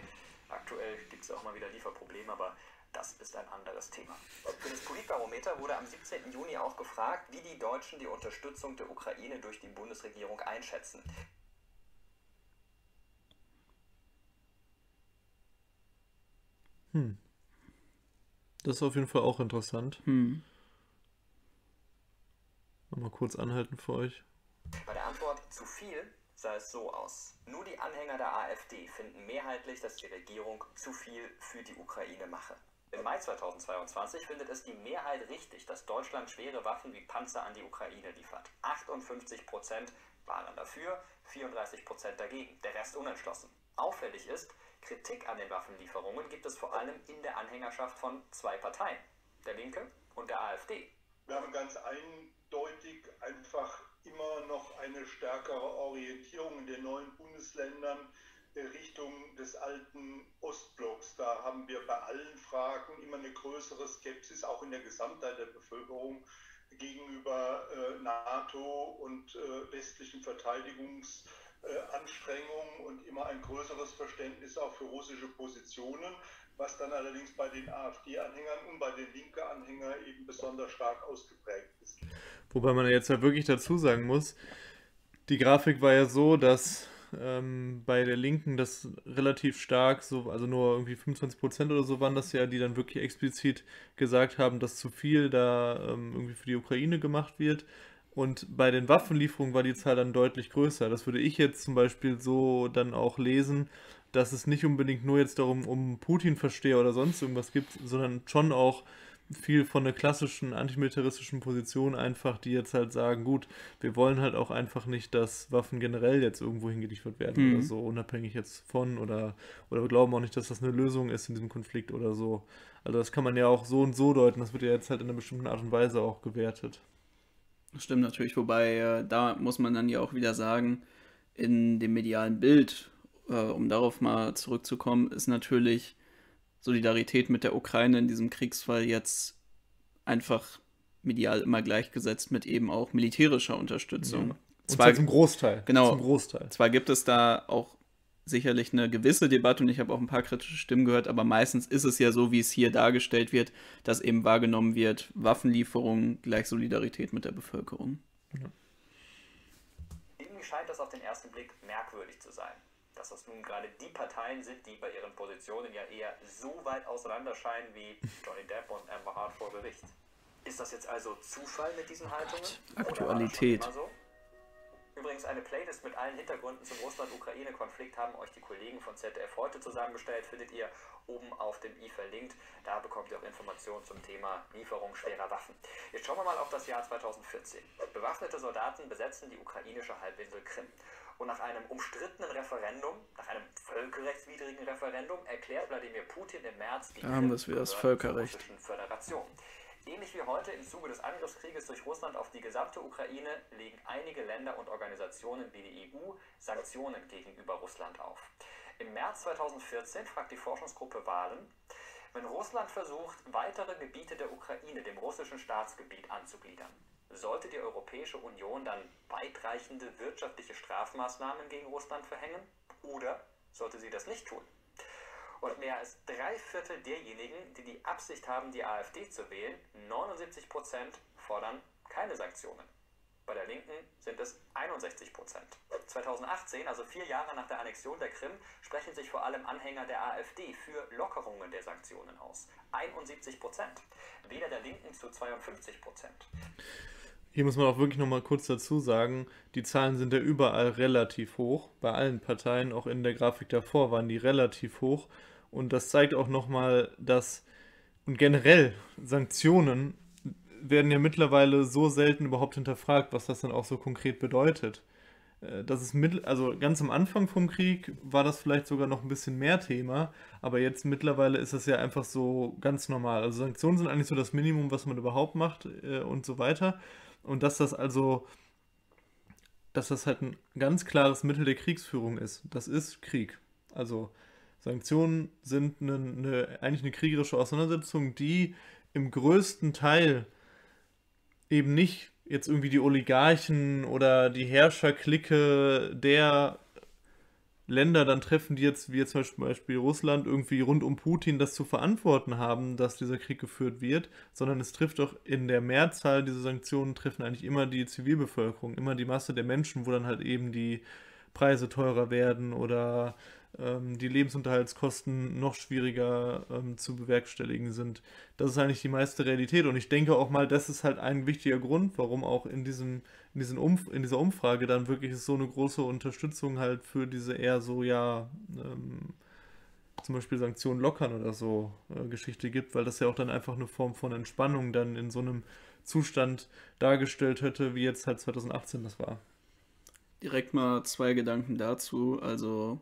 aktuell gibt es auch mal wieder Lieferprobleme, aber das ist ein anderes Thema. Für das Politbarometer wurde am siebzehnten Juni auch gefragt, wie die Deutschen die Unterstützung der Ukraine durch die Bundesregierung einschätzen. Hm. Das ist auf jeden Fall auch interessant. Hm. Mal kurz anhalten für euch. Bei der Antwort zu viel sah es so aus. Nur die Anhänger der AfD finden mehrheitlich, dass die Regierung zu viel für die Ukraine mache. Im Mai zweitausendzweiundzwanzig findet es die Mehrheit richtig, dass Deutschland schwere Waffen wie Panzer an die Ukraine liefert. achtundfünfzig Prozent waren dafür, vierunddreißig Prozent dagegen, der Rest unentschlossen. Auffällig ist, Kritik an den Waffenlieferungen gibt es vor allem in der Anhängerschaft von zwei Parteien, der Linke und der AfD. Wir haben ganz eindeutig einfach immer noch eine stärkere Orientierung in den neuen Bundesländern der Richtung des alten Ostblocks. Da haben wir bei allen Fragen immer eine größere Skepsis, auch in der Gesamtheit der Bevölkerung, gegenüber äh, NATO und äh, westlichen Verteidigungsanstrengungen äh, und immer ein größeres Verständnis auch für russische Positionen, was dann allerdings bei den AfD-Anhängern und bei den Linke-Anhängern eben besonders stark ausgeprägt ist. Wobei man jetzt halt wirklich dazu sagen muss, die Grafik war ja so, dass ähm, bei der Linken das relativ stark, so, also nur irgendwie fünfundzwanzig Prozent oder so waren das ja, die dann wirklich explizit gesagt haben, dass zu viel da ähm, irgendwie für die Ukraine gemacht wird. Und bei den Waffenlieferungen war die Zahl dann deutlich größer. Das würde ich jetzt zum Beispiel so dann auch lesen, dass es nicht unbedingt nur jetzt darum um Putin-Versteher oder sonst irgendwas gibt, sondern schon auch viel von der klassischen antimilitaristischen Position einfach, die jetzt halt sagen, gut, wir wollen halt auch einfach nicht, dass Waffen generell jetzt irgendwo hingeliefert werden mhm. oder so, unabhängig jetzt von, oder, oder wir glauben auch nicht, dass das eine Lösung ist in diesem Konflikt oder so. Also das kann man ja auch so und so deuten, das wird ja jetzt halt in einer bestimmten Art und Weise auch gewertet. Stimmt natürlich, wobei äh, da muss man dann ja auch wieder sagen, in dem medialen Bild, äh, um darauf mal zurückzukommen, ist natürlich Solidarität mit der Ukraine in diesem Kriegsfall jetzt einfach medial immer gleichgesetzt mit eben auch militärischer Unterstützung. Ja. Und zwar zum Großteil. Genau. Zum Großteil. Zwar gibt es da auch sicherlich eine gewisse Debatte und ich habe auch ein paar kritische Stimmen gehört, aber meistens ist es ja so, wie es hier dargestellt wird, dass eben wahrgenommen wird, Waffenlieferungen gleich Solidarität mit der Bevölkerung. Ja. Irgendwie scheint das auf den ersten Blick merkwürdig zu sein, dass das nun gerade die Parteien sind, die bei ihren Positionen ja eher so weit auseinander scheinen wie Johnny Depp und Amber Hart vor Gericht. Ist das jetzt also Zufall mit diesen Haltungen? Oh Gott, Aktualität. Oder war das schon immer so? Übrigens eine Playlist mit allen Hintergründen zum Russland-Ukraine-Konflikt haben euch die Kollegen von Z D F heute zusammengestellt, findet ihr oben auf dem i verlinkt. Da bekommt ihr auch Informationen zum Thema Lieferung schwerer Waffen. Jetzt schauen wir mal auf das Jahr zweitausendvierzehn. Bewaffnete Soldaten besetzen die ukrainische Halbinsel Krim. Und nach einem umstrittenen Referendum, nach einem völkerrechtswidrigen Referendum, erklärt Wladimir Putin im März die Krim zur russischen Föderation. Ähnlich wie heute im Zuge des Angriffskrieges durch Russland auf die gesamte Ukraine legen einige Länder und Organisationen wie die E U Sanktionen gegenüber Russland auf. Im März zweitausendvierzehn fragt die Forschungsgruppe Wahlen, wenn Russland versucht, weitere Gebiete der Ukraine dem russischen Staatsgebiet anzugliedern, sollte die Europäische Union dann weitreichende wirtschaftliche Strafmaßnahmen gegen Russland verhängen oder sollte sie das nicht tun? Und mehr als drei Viertel derjenigen, die die Absicht haben, die AfD zu wählen, neunundsiebzig Prozent, fordern keine Sanktionen. Bei der Linken sind es einundsechzig Prozent. zweitausendachtzehn, also vier Jahre nach der Annexion der Krim, sprechen sich vor allem Anhänger der AfD für Lockerungen der Sanktionen aus. einundsiebzig Prozent. Wähler der Linken zu zweiundfünfzig Prozent. Hier muss man auch wirklich nochmal kurz dazu sagen, die Zahlen sind ja überall relativ hoch. Bei allen Parteien, auch in der Grafik davor, waren die relativ hoch. Und das zeigt auch nochmal, dass und generell Sanktionen werden ja mittlerweile so selten überhaupt hinterfragt, was das dann auch so konkret bedeutet. Das ist mit, also ganz am Anfang vom Krieg war das vielleicht sogar noch ein bisschen mehr Thema, aber jetzt mittlerweile ist das ja einfach so ganz normal. Also Sanktionen sind eigentlich so das Minimum, was man überhaupt macht äh, und so weiter. Und dass das also, dass das halt ein ganz klares Mittel der Kriegsführung ist. Das ist Krieg. Also Sanktionen sind eine, eine, eigentlich eine kriegerische Auseinandersetzung, die im größten Teil eben nicht jetzt irgendwie die Oligarchen oder die Herrscherklicke der Länder dann treffen, die jetzt, wie jetzt zum Beispiel Russland, irgendwie rund um Putin das zu verantworten haben, dass dieser Krieg geführt wird, sondern es trifft doch in der Mehrzahl, diese Sanktionen treffen eigentlich immer die Zivilbevölkerung, immer die Masse der Menschen, wo dann halt eben die Preise teurer werden oder die Lebensunterhaltskosten noch schwieriger ähm, zu bewerkstelligen sind. Das ist eigentlich die meiste Realität und ich denke auch mal, das ist halt ein wichtiger Grund, warum auch in, diesem, in, diesen Umf in dieser Umfrage dann wirklich so eine große Unterstützung halt für diese eher so, ja, ähm, zum Beispiel Sanktionen lockern oder so äh, Geschichte gibt, weil das ja auch dann einfach eine Form von Entspannung dann in so einem Zustand dargestellt hätte, wie jetzt halt zweitausendachtzehn das war. Direkt mal zwei Gedanken dazu, also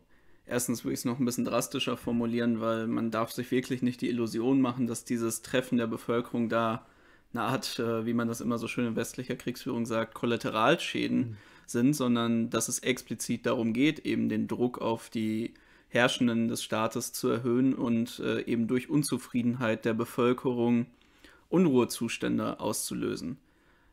erstens würde ich es noch ein bisschen drastischer formulieren, weil man darf sich wirklich nicht die Illusion machen, dass dieses Treffen der Bevölkerung da eine Art, wie man das immer so schön in westlicher Kriegsführung sagt, Kollateralschäden mhm. sind, sondern dass es explizit darum geht, eben den Druck auf die Herrschenden des Staates zu erhöhen und eben durch Unzufriedenheit der Bevölkerung Unruhezustände auszulösen.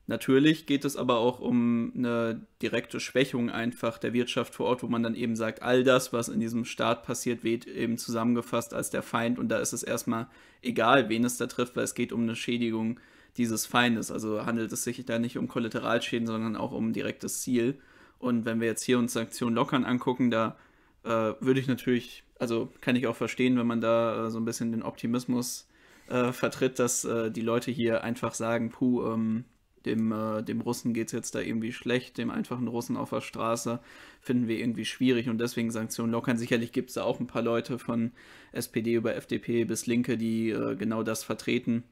Natürlich geht es aber auch um eine direkte Schwächung einfach der Wirtschaft vor Ort, wo man dann eben sagt, all das, was in diesem Staat passiert, wird eben zusammengefasst als der Feind und da ist es erstmal egal, wen es da trifft, weil es geht um eine Schädigung dieses Feindes. Also handelt es sich da nicht um Kollateralschäden, sondern auch um ein direktes Ziel. Und wenn wir jetzt hier uns Sanktionen lockern angucken, da äh, würde ich natürlich, also kann ich auch verstehen, wenn man da äh, so ein bisschen den Optimismus äh, vertritt, dass äh, die Leute hier einfach sagen, puh, ähm, Dem, äh, dem Russen geht es jetzt da irgendwie schlecht, dem einfachen Russen auf der Straße finden wir irgendwie schwierig und deswegen Sanktionen lockern. Sicherlich gibt es da auch ein paar Leute von S P D über F D P bis Linke, die äh, genau das vertreten.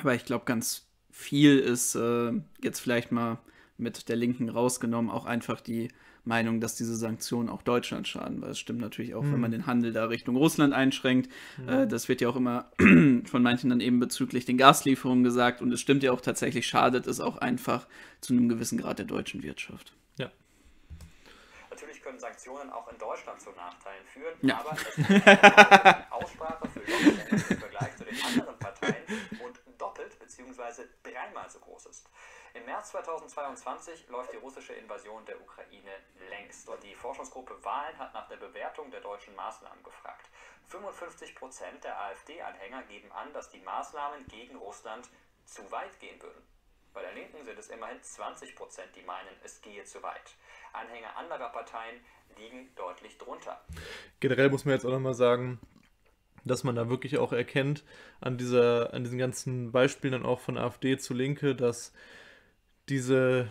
Aber ich glaube, ganz viel ist äh, jetzt vielleicht mal mit der Linken rausgenommen, auch einfach die Meinung, dass diese Sanktionen auch Deutschland schaden, weil es stimmt natürlich auch, mhm. wenn man den Handel da Richtung Russland einschränkt. Ja. Äh, das wird ja auch immer von manchen dann eben bezüglich den Gaslieferungen gesagt und es stimmt ja auch tatsächlich, schadet es auch einfach zu einem gewissen Grad der deutschen Wirtschaft. Ja. Natürlich können Sanktionen auch in Deutschland zu Nachteilen führen, ja. aber es ist eine Aussprache für Deutschland im Vergleich zu den anderen Parteien und doppelt bzw. dreimal so groß ist. Im März zweitausendzweiundzwanzig läuft die russische Invasion der Ukraine längst und die Forschungsgruppe Wahlen hat nach der Bewertung der deutschen Maßnahmen gefragt. fünfundfünfzig Prozent der AfD-Anhänger geben an, dass die Maßnahmen gegen Russland zu weit gehen würden. Bei der Linken sind es immerhin zwanzig Prozent, die meinen, es gehe zu weit. Anhänger anderer Parteien liegen deutlich drunter. Generell muss man jetzt auch nochmal sagen, dass man da wirklich auch erkennt, an, dieser, an diesen ganzen Beispielen dann auch von AfD zu Linke, dass diese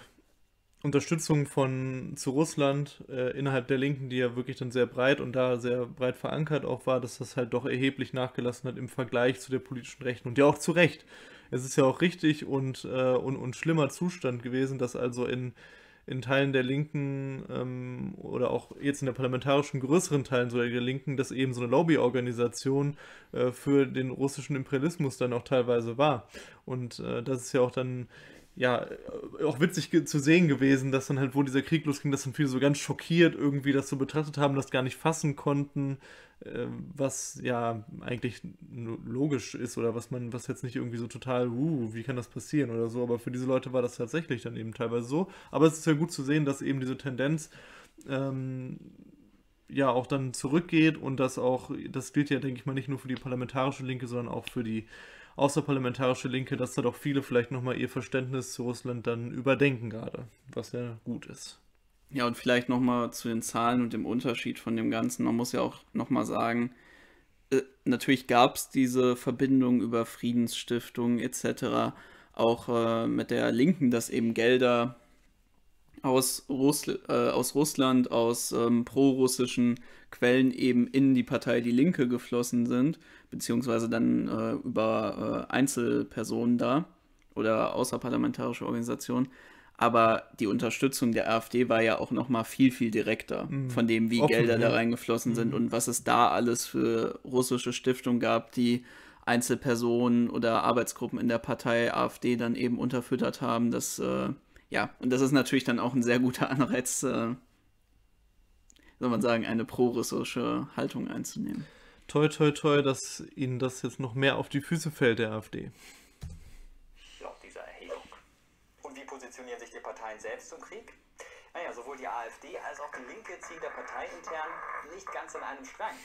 Unterstützung von zu Russland äh, innerhalb der Linken, die ja wirklich dann sehr breit und da sehr breit verankert auch war, dass das halt doch erheblich nachgelassen hat im Vergleich zu der politischen Rechten und ja auch zu Recht. Es ist ja auch richtig und, äh, und, und schlimmer Zustand gewesen, dass also in, in Teilen der Linken ähm, oder auch jetzt in der parlamentarischen größeren Teilen so der Linken, dass eben so eine Lobbyorganisation äh, für den russischen Imperialismus dann auch teilweise war. Und äh, das ist ja auch dann ja, auch witzig zu sehen gewesen, dass dann halt, wo dieser Krieg losging, dass dann viele so ganz schockiert irgendwie das so betrachtet haben, das gar nicht fassen konnten, äh, was ja eigentlich logisch ist oder was man, was jetzt nicht irgendwie so total, uh, wie kann das passieren oder so, aber für diese Leute war das tatsächlich dann eben teilweise so. Aber es ist ja gut zu sehen, dass eben diese Tendenz ähm, ja auch dann zurückgeht und das auch, das gilt ja, denke ich mal, nicht nur für die parlamentarische Linke, sondern auch für die außerparlamentarische Linke, dass da doch viele vielleicht nochmal ihr Verständnis zu Russland dann überdenken gerade, was ja gut ist. Ja, und vielleicht nochmal zu den Zahlen und dem Unterschied von dem Ganzen. Man muss ja auch nochmal sagen, äh, natürlich gab es diese Verbindung über Friedensstiftungen et cetera, auch äh, mit der Linken, dass eben Gelder aus, Russl äh, aus Russland, aus ähm, prorussischen Quellen eben in die Partei Die Linke geflossen sind, beziehungsweise dann äh, über äh, Einzelpersonen da oder außerparlamentarische Organisationen. Aber die Unterstützung der AfD war ja auch nochmal viel, viel direkter, mhm. von dem, wie Gelder ja. da reingeflossen mhm. sind und was es da alles für russische Stiftungen gab, die Einzelpersonen oder Arbeitsgruppen in der Partei AfD dann eben unterfüttert haben, dass äh, ja, und das ist natürlich dann auch ein sehr guter Anreiz, äh, soll man sagen, eine prorussische Haltung einzunehmen. Toi, toi, toi, dass Ihnen das jetzt noch mehr auf die Füße fällt, der AfD. Laut dieser Erhebung. Und wie positionieren sich die Parteien selbst zum Krieg? Naja, sowohl die AfD als auch die Linke ziehen der Partei intern nicht ganz an einem Strang.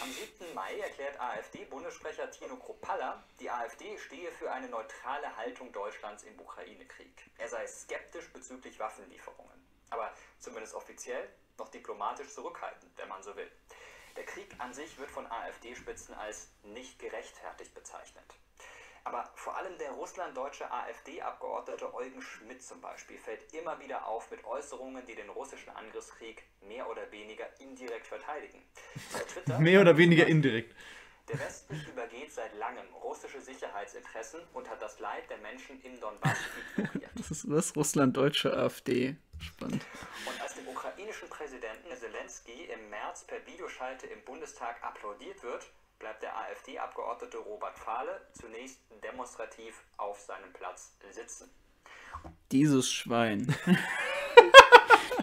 Am siebten Mai erklärt AfD-Bundessprecher Tino Kropalla, die AfD stehe für eine neutrale Haltung Deutschlands im Ukraine-Krieg. Er sei skeptisch bezüglich Waffenlieferungen, aber zumindest offiziell noch diplomatisch zurückhaltend, wenn man so will. Der Krieg an sich wird von AfD-Spitzen als nicht gerechtfertigt bezeichnet. Aber vor allem der russlanddeutsche AfD-Abgeordnete Eugen Schmidt zum Beispiel fällt immer wieder auf mit Äußerungen, die den russischen Angriffskrieg mehr oder weniger indirekt verteidigen. Bei Twitter mehr oder weniger indirekt. Der Westen übergeht seit langem russische Sicherheitsinteressen und hat das Leid der Menschen im Donbass ignoriert. Das ist das russlanddeutsche AfD. Spannend. Und als dem ukrainischen Präsidenten Zelensky im März per Videoschalte im Bundestag applaudiert wird, bleibt der AfD-Abgeordnete Robert Fahle zunächst demonstrativ auf seinem Platz sitzen. Dieses Schwein.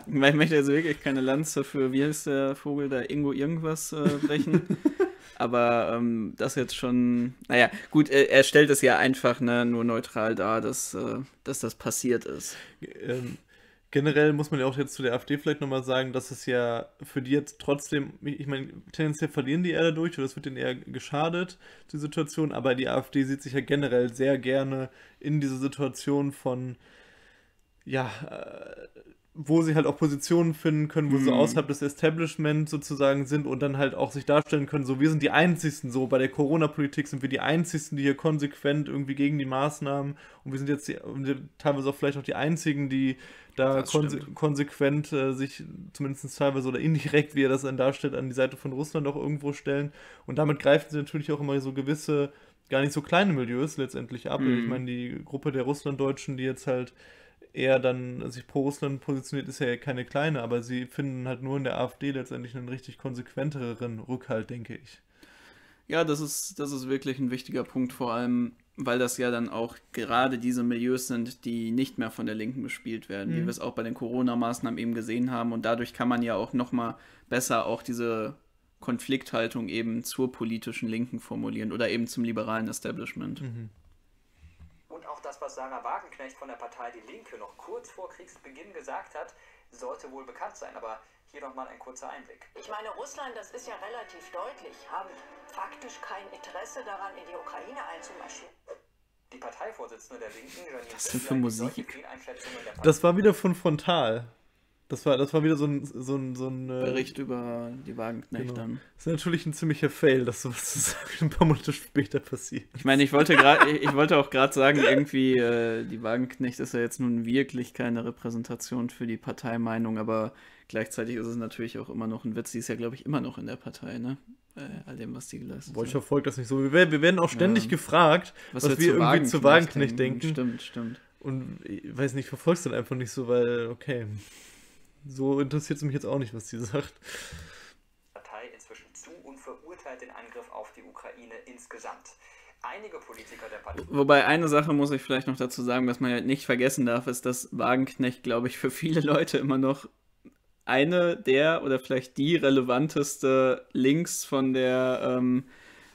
Ich möchte also wirklich keine Lanze für, wie heißt der Vogel da, Ingo irgendwas äh, brechen. Aber ähm, das jetzt schon, naja, gut, äh, er stellt es ja einfach ne, nur neutral dar, dass, äh, dass das passiert ist. Ähm. Generell muss man ja auch jetzt zu der AfD vielleicht nochmal sagen, dass es ja für die jetzt trotzdem, ich meine, tendenziell verlieren die eher dadurch oder es wird denen eher geschadet, die Situation, aber die AfD sieht sich ja generell sehr gerne in diese Situation von, ja, wo sie halt auch Positionen finden können, wo mhm. sie außerhalb des Establishment sozusagen sind und dann halt auch sich darstellen können, so wir sind die Einzigsten, so bei der Corona-Politik sind wir die Einzigsten, die hier konsequent irgendwie gegen die Maßnahmen und wir sind jetzt die, teilweise auch vielleicht auch die Einzigen, die da konse konsequent äh, sich zumindest teilweise oder indirekt, wie er das dann darstellt, an die Seite von Russland auch irgendwo stellen. Und damit greifen sie natürlich auch immer so gewisse gar nicht so kleine Milieus letztendlich ab. Mhm. Ich meine, die Gruppe der Russlanddeutschen, die jetzt halt eher dann sich pro Russland positioniert, ist ja keine kleine, aber sie finden halt nur in der AfD letztendlich einen richtig konsequenteren Rückhalt, denke ich. Ja, das ist, das ist wirklich ein wichtiger Punkt, vor allem, weil das ja dann auch gerade diese Milieus sind, die nicht mehr von der Linken bespielt werden, mhm. wie wir es auch bei den Corona-Maßnahmen eben gesehen haben, und dadurch kann man ja auch nochmal besser auch diese Konflikthaltung eben zur politischen Linken formulieren oder eben zum liberalen Establishment. Mhm. Und auch das, was Sarah Wagenknecht von der Partei Die Linke noch kurz vor Kriegsbeginn gesagt hat, sollte wohl bekannt sein, aber hier nochmal ein kurzer Einblick. Ich meine, Russland, das ist ja relativ deutlich, haben faktisch kein Interesse daran, in die Ukraine einzumarschieren. Die Parteivorsitzende der Linken, Jewgeni Prigoschin, das war wieder von Frontal. Das war, das war wieder so ein, so ein, so ein Bericht äh, über die Wagenknecht. Genau. Das ist natürlich ein ziemlicher Fail, dass sowas zu sagen, ein paar Monate später passiert. Ich meine, ich wollte gerade, ich, ich wollte auch gerade sagen, irgendwie, äh, die Wagenknecht ist ja jetzt nun wirklich keine Repräsentation für die Parteimeinung, aber gleichzeitig ist es natürlich auch immer noch ein Witz. Sie ist ja, glaube ich, immer noch in der Partei, ne? All dem, was die geleistet haben. Ich verfolge das nicht so. Wir werden, wir werden auch ständig ja. gefragt, was, was wir, wir irgendwie zu Wagenknecht denken. denken. Stimmt, stimmt. Und ich weiß nicht, verfolgst du dann einfach nicht so, weil, okay, so interessiert es mich jetzt auch nicht, was die sagt. Die Partei inzwischen zu und verurteilt den Angriff auf die Ukraine insgesamt. Einige Politiker der Partei... Wobei, eine Sache muss ich vielleicht noch dazu sagen, was man halt nicht vergessen darf, ist, dass Wagenknecht, glaube ich, für viele Leute immer noch eine der oder vielleicht die relevanteste links von der ähm,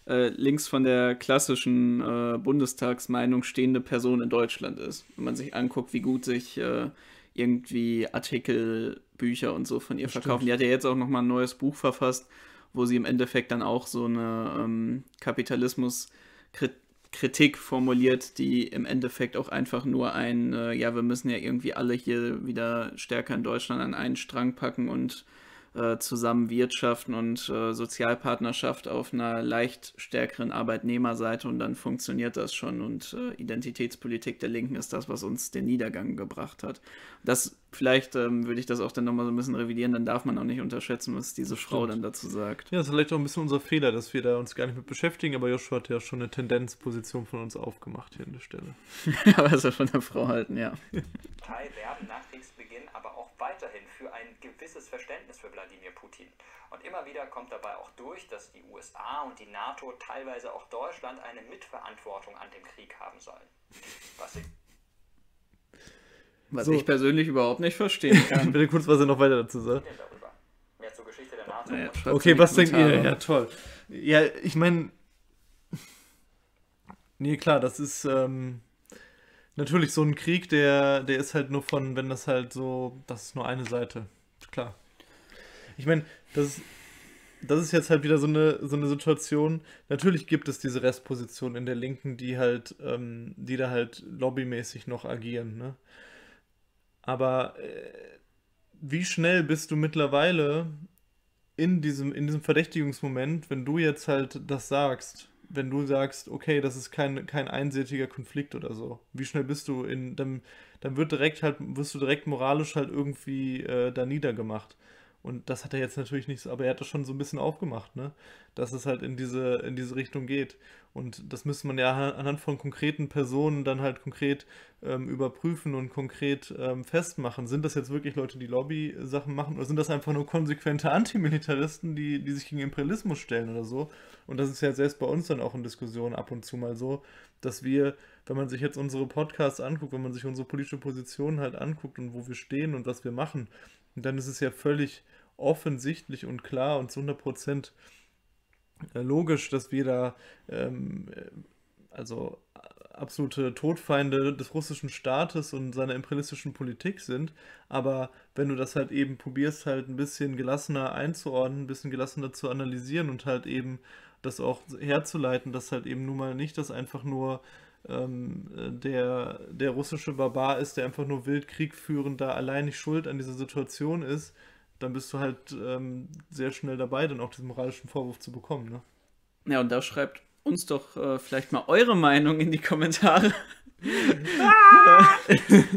äh, links von der klassischen äh, Bundestagsmeinung stehende Person in Deutschland ist. Wenn man sich anguckt, wie gut sich äh, irgendwie Artikel, Bücher und so von ihr verkaufen. Stimmt. Die hat ja jetzt auch nochmal ein neues Buch verfasst, wo sie im Endeffekt dann auch so eine ähm, Kapitalismuskritik formuliert, die im Endeffekt auch einfach nur ein, äh, ja, wir müssen ja irgendwie alle hier wieder stärker in Deutschland an einen Strang packen und äh, zusammen wirtschaften und äh, Sozialpartnerschaft auf einer leicht stärkeren Arbeitnehmerseite, und dann funktioniert das schon, und äh, Identitätspolitik der Linken ist das, was uns den Niedergang gebracht hat. Das, vielleicht ähm, würde ich das auch dann nochmal so ein bisschen revidieren, dann darf man auch nicht unterschätzen, was diese Stimmt. Frau dann dazu sagt. Ja, das ist vielleicht auch ein bisschen unser Fehler, dass wir da uns gar nicht mit beschäftigen, aber Joshua hat ja schon eine Tendenzposition von uns aufgemacht hier an der Stelle. Aber das soll von der Frau halten, ja. Teil werben nach Kriegsbeginn aber auch weiterhin für ein gewisses Verständnis für Wladimir Putin. Und immer wieder kommt dabei auch durch, dass die U S A und die NATO, teilweise auch Deutschland, eine Mitverantwortung an dem Krieg haben sollen. Was ich, was so. ich persönlich überhaupt nicht verstehen kann. Bitte kurz, was er noch weiter dazu sagt. Mehr zur Geschichte der NATO. Naja, okay, was denkt ihr? Ja, toll. Ja, ich meine... Nee, klar, das ist... Ähm... Natürlich, so ein Krieg, der, der ist halt nur von, wenn das halt so, das ist nur eine Seite, klar. Ich meine, das, das ist jetzt halt wieder so eine, so eine Situation, natürlich gibt es diese Restposition in der Linken, die halt, ähm, die da halt lobbymäßig noch agieren, ne? Aber äh, wie schnell bist du mittlerweile in diesem, in diesem Verdächtigungsmoment, wenn du jetzt halt das sagst? Wenn du sagst, okay, das ist kein, kein einseitiger Konflikt oder so, wie schnell bist du in, dann, dann wird direkt halt, wirst du direkt moralisch halt irgendwie äh, da niedergemacht. Und das hat er jetzt natürlich nicht so, aber er hat das schon so ein bisschen aufgemacht, ne? Dass es halt in diese, in diese Richtung geht. Und das müsste man ja anhand von konkreten Personen dann halt konkret ähm, überprüfen und konkret ähm, festmachen. Sind das jetzt wirklich Leute, die Lobby-Sachen machen, oder sind das einfach nur konsequente Antimilitaristen, die, die sich gegen Imperialismus stellen oder so? Und das ist ja selbst bei uns dann auch in Diskussionen ab und zu mal so, dass wir, wenn man sich jetzt unsere Podcasts anguckt, wenn man sich unsere politische Position halt anguckt und wo wir stehen und was wir machen, und dann ist es ja völlig offensichtlich und klar und zu hundert Prozent logisch, dass wir da ähm, also absolute Todfeinde des russischen Staates und seiner imperialistischen Politik sind. Aber wenn du das halt eben probierst, halt ein bisschen gelassener einzuordnen, ein bisschen gelassener zu analysieren und halt eben das auch herzuleiten, dass halt eben nun mal nicht das einfach nur Ähm, der, der russische Barbar ist, der einfach nur wild Krieg führend da allein nicht schuld an dieser Situation ist, dann bist du halt ähm, sehr schnell dabei, dann auch diesen moralischen Vorwurf zu bekommen, ne? Ja, und da schreibt uns doch äh, vielleicht mal eure Meinung in die Kommentare.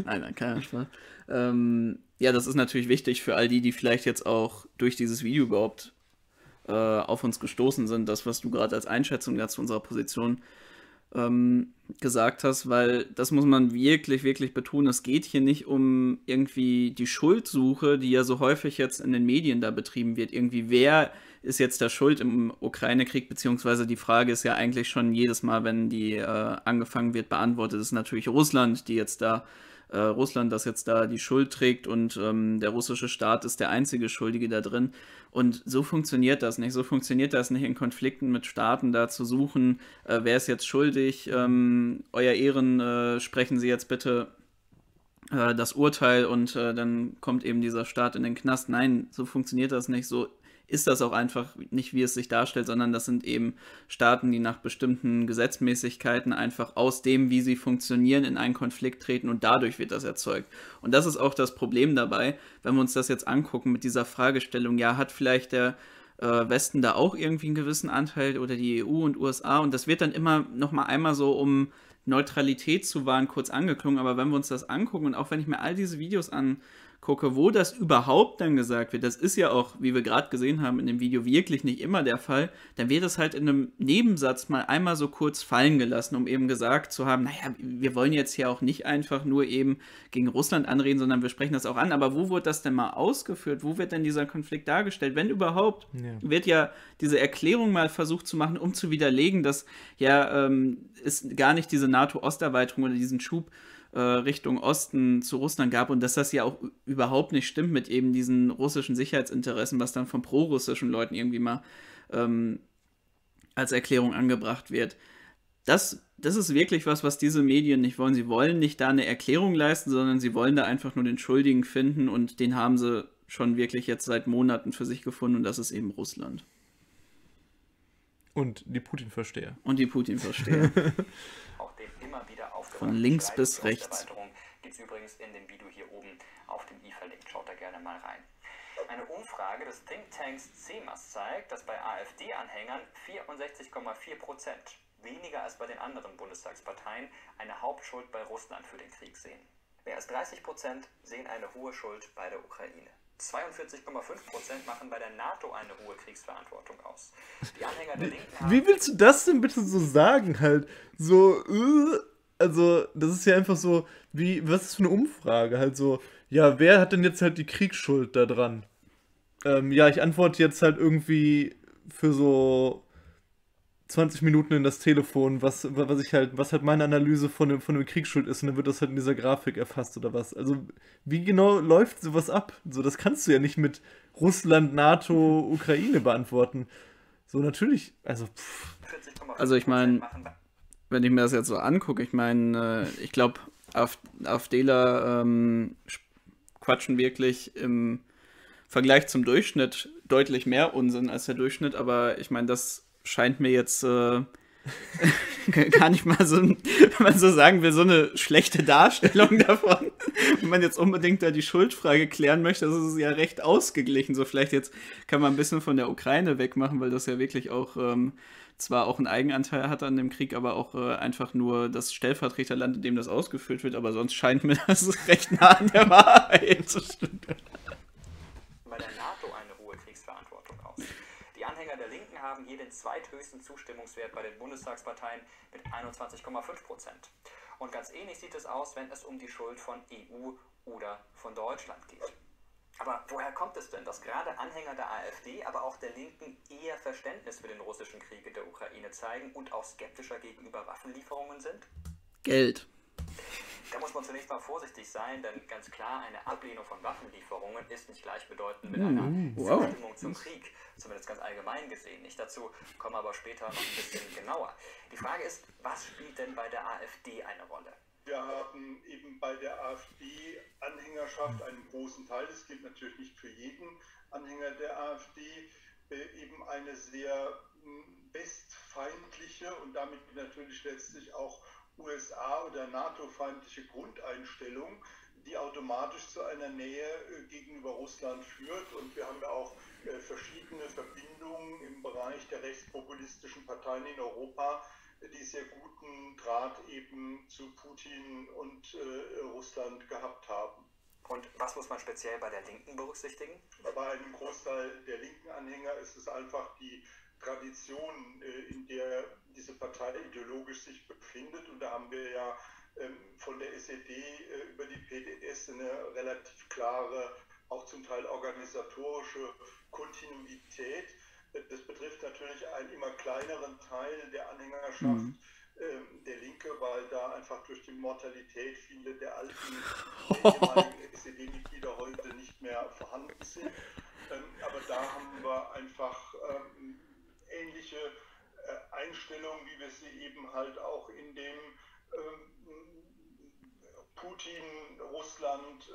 Nein, nein, kein Spaß. Ähm, ja, das ist natürlich wichtig für all die, die vielleicht jetzt auch durch dieses Video überhaupt äh, auf uns gestoßen sind, das, was du gerade als Einschätzung dazu unserer Position ähm, gesagt hast, weil das muss man wirklich, wirklich betonen, es geht hier nicht um irgendwie die Schuldsuche, die ja so häufig jetzt in den Medien da betrieben wird, irgendwie wer ist jetzt der Schuld im Ukraine-Krieg, beziehungsweise die Frage ist ja eigentlich schon jedes Mal, wenn die äh, angefangen wird, beantwortet, ist natürlich Russland, die jetzt da, äh, Russland, das jetzt da die Schuld trägt und ähm, der russische Staat ist der einzige Schuldige da drin und so funktioniert das nicht, so funktioniert das nicht, in Konflikten mit Staaten da zu suchen, äh, wer ist jetzt schuldig, ähm, euer Ehren, äh, sprechen Sie jetzt bitte äh, das Urteil und äh, dann kommt eben dieser Staat in den Knast, nein, so funktioniert das nicht, so ist das auch einfach nicht, wie es sich darstellt, sondern das sind eben Staaten, die nach bestimmten Gesetzmäßigkeiten einfach aus dem, wie sie funktionieren, in einen Konflikt treten und dadurch wird das erzeugt. Und das ist auch das Problem dabei, wenn wir uns das jetzt angucken mit dieser Fragestellung, ja, hat vielleicht der äh, Westen da auch irgendwie einen gewissen Anteil oder die E U und U S A und das wird dann immer nochmal einmal so um Neutralität zu wahren kurz angeklungen, aber wenn wir uns das angucken und auch wenn ich mir all diese Videos an gucke, wo das überhaupt dann gesagt wird, das ist ja auch, wie wir gerade gesehen haben in dem Video, wirklich nicht immer der Fall, dann wird es halt in einem Nebensatz mal einmal so kurz fallen gelassen, um eben gesagt zu haben, naja, wir wollen jetzt hier auch nicht einfach nur eben gegen Russland anreden, sondern wir sprechen das auch an, aber wo wird das denn mal ausgeführt, wo wird denn dieser Konflikt dargestellt, wenn überhaupt, ja. Wird ja diese Erklärung mal versucht zu machen, um zu widerlegen, dass ja ähm, es gar nicht diese NATO-Osterweiterung oder diesen Schub Richtung Osten zu Russland gab und dass das ja auch überhaupt nicht stimmt mit eben diesen russischen Sicherheitsinteressen, was dann von prorussischen Leuten irgendwie mal ähm, als Erklärung angebracht wird. Das, das ist wirklich was, was diese Medien nicht wollen. Sie wollen nicht da eine Erklärung leisten, sondern sie wollen da einfach nur den Schuldigen finden und den haben sie schon wirklich jetzt seit Monaten für sich gefunden und das ist eben Russland. Und die Putin-Versteher. Und die Putin-Versteher. Auch dem immer wieder von links bis rechts. Gibt es übrigens in dem Video hier oben auf dem i verlinkt. Schaut da gerne mal rein. Eine Umfrage des Thinktanks C E M A S zeigt, dass bei AfD-Anhängern vierundsechzig Komma vier Prozent weniger als bei den anderen Bundestagsparteien eine Hauptschuld bei Russland für den Krieg sehen. Mehr als dreißig Prozent sehen eine hohe Schuld bei der Ukraine. zweiundvierzig Komma fünf Prozent machen bei der NATO eine hohe Kriegsverantwortung aus. Die Anhänger der Linken haben... Wie willst du das denn bitte so sagen? Halt so... Uh. Also, das ist ja einfach so, wie, was ist für eine Umfrage? Halt so, ja, wer hat denn jetzt halt die Kriegsschuld da dran? Ähm, ja, ich antworte jetzt halt irgendwie für so zwanzig Minuten in das Telefon, was, was ich halt, was halt meine Analyse von dem, von dem Kriegsschuld ist und dann wird das halt in dieser Grafik erfasst oder was. Also, wie genau läuft sowas ab? So, das kannst du ja nicht mit Russland, NATO, Ukraine beantworten. So, natürlich, also, pff. Also, ich meine... Wenn ich mir das jetzt so angucke, ich meine, ich glaube, AfDler ähm, quatschen wirklich im Vergleich zum Durchschnitt deutlich mehr Unsinn als der Durchschnitt, aber ich meine, das scheint mir jetzt äh, gar nicht mal so, wenn man so sagen will, so eine schlechte Darstellung davon. Wenn man jetzt unbedingt da die Schuldfrage klären möchte, das ist ja recht ausgeglichen. So vielleicht jetzt kann man ein bisschen von der Ukraine wegmachen, weil das ja wirklich auch... Ähm, zwar auch einen Eigenanteil hat an dem Krieg, aber auch äh, einfach nur das Stellvertreterland, in dem das ausgeführt wird, aber sonst scheint mir das recht nah an der Wahrheit zu stehen. Bei der NATO eine hohe Kriegsverantwortung aus. Die Anhänger der Linken haben hier den zweithöchsten Zustimmungswert bei den Bundestagsparteien mit einundzwanzig Komma fünf Prozent. Und ganz ähnlich sieht es aus, wenn es um die Schuld von E U oder von Deutschland geht. Aber woher kommt es denn, dass gerade Anhänger der AfD, aber auch der Linken eher Verständnis für den russischen Krieg in der Ukraine zeigen und auch skeptischer gegenüber Waffenlieferungen sind? Geld. Da muss man zunächst mal vorsichtig sein, denn ganz klar, eine Ablehnung von Waffenlieferungen ist nicht gleichbedeutend mit einer wow. Zustimmung zum Krieg, zumindest ganz allgemein gesehen nicht. Dazu kommen aber später noch ein bisschen genauer. Die Frage ist, was spielt denn bei der AfD eine Rolle? Wir haben eben bei der AfD-Anhängerschaft einen großen Teil, das gilt natürlich nicht für jeden Anhänger der AfD, äh, eben eine sehr mh, westfeindliche und damit natürlich letztlich auch U S A- oder NATO-feindliche Grundeinstellung, die automatisch zu einer Nähe äh, gegenüber Russland führt. Und wir haben ja auch äh, verschiedene Verbindungen im Bereich der rechtspopulistischen Parteien in Europa, die sehr guten Draht eben zu Putin und äh, Russland gehabt haben. Und was muss man speziell bei der Linken berücksichtigen? Bei einem Großteil der linken Anhänger ist es einfach die Tradition, in der diese Partei ideologisch sich befindet. Und da haben wir ja von der S E D über die P D S eine relativ klare, auch zum Teil organisatorische Kontinuität. Das betrifft natürlich einen immer kleineren Teil der Anhängerschaft mhm. der Linke, weil da einfach durch die Mortalität viele der alten ehemaligen S E D-Mitglieder heute nicht mehr vorhanden sind. Aber da haben wir einfach ähnliche Einstellungen, wie wir sie eben halt auch in dem Putin, Russland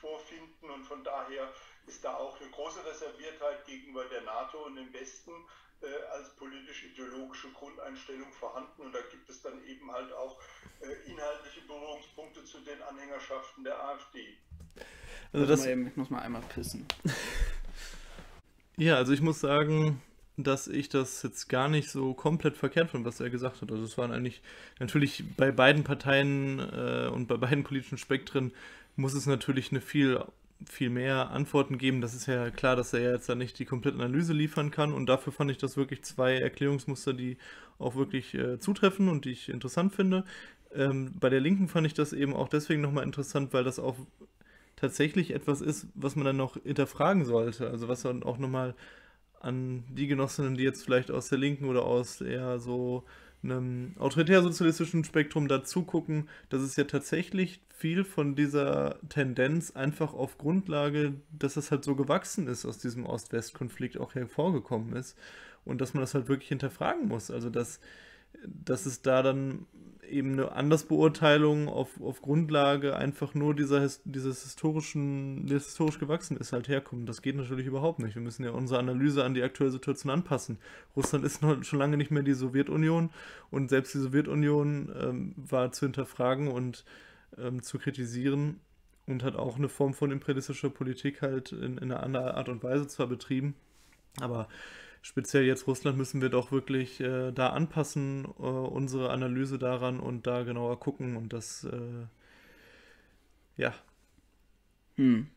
vorfinden, und von daher ist da auch eine große Reserviertheit gegenüber der NATO und dem Westen äh, als politisch-ideologische Grundeinstellung vorhanden, und da gibt es dann eben halt auch äh, inhaltliche Berührungspunkte zu den Anhängerschaften der AfD. Also das, ich, muss mal, ich muss mal einmal pissen. Ja, also ich muss sagen, dass ich das jetzt gar nicht so komplett verkehrt finde, was er gesagt hat. Also es waren eigentlich natürlich bei beiden Parteien äh, und bei beiden politischen Spektren muss es natürlich eine viel, viel mehr Antworten geben. Das ist ja klar, dass er jetzt da nicht die komplette Analyse liefern kann, und dafür fand ich das wirklich zwei Erklärungsmuster, die auch wirklich äh, zutreffen und die ich interessant finde. Ähm, bei der Linken fand ich das eben auch deswegen nochmal interessant, weil das auch tatsächlich etwas ist, was man dann noch hinterfragen sollte. Also was dann auch nochmal an die Genossinnen, die jetzt vielleicht aus der Linken oder aus eher so einem autoritär-sozialistischen Spektrum dazu gucken, dass es ja tatsächlich viel von dieser Tendenz einfach auf Grundlage, dass das halt so gewachsen ist, aus diesem Ost-West-Konflikt auch hervorgekommen ist, und dass man das halt wirklich hinterfragen muss. Also dass, dass es da dann eben eine Andersbeurteilung auf, auf Grundlage einfach nur dieser, dieses historischen, das historisch gewachsen ist, halt herkommt. Das geht natürlich überhaupt nicht. Wir müssen ja unsere Analyse an die aktuelle Situation anpassen. Russland ist noch, schon lange nicht mehr die Sowjetunion, und selbst die Sowjetunion ähm, war zu hinterfragen und ähm, zu kritisieren und hat auch eine Form von imperialistischer Politik halt in, in einer anderen Art und Weise zwar betrieben, aber speziell jetzt Russland müssen wir doch wirklich äh, da anpassen, äh, unsere Analyse daran, und da genauer gucken, und das, äh, ja. Hm.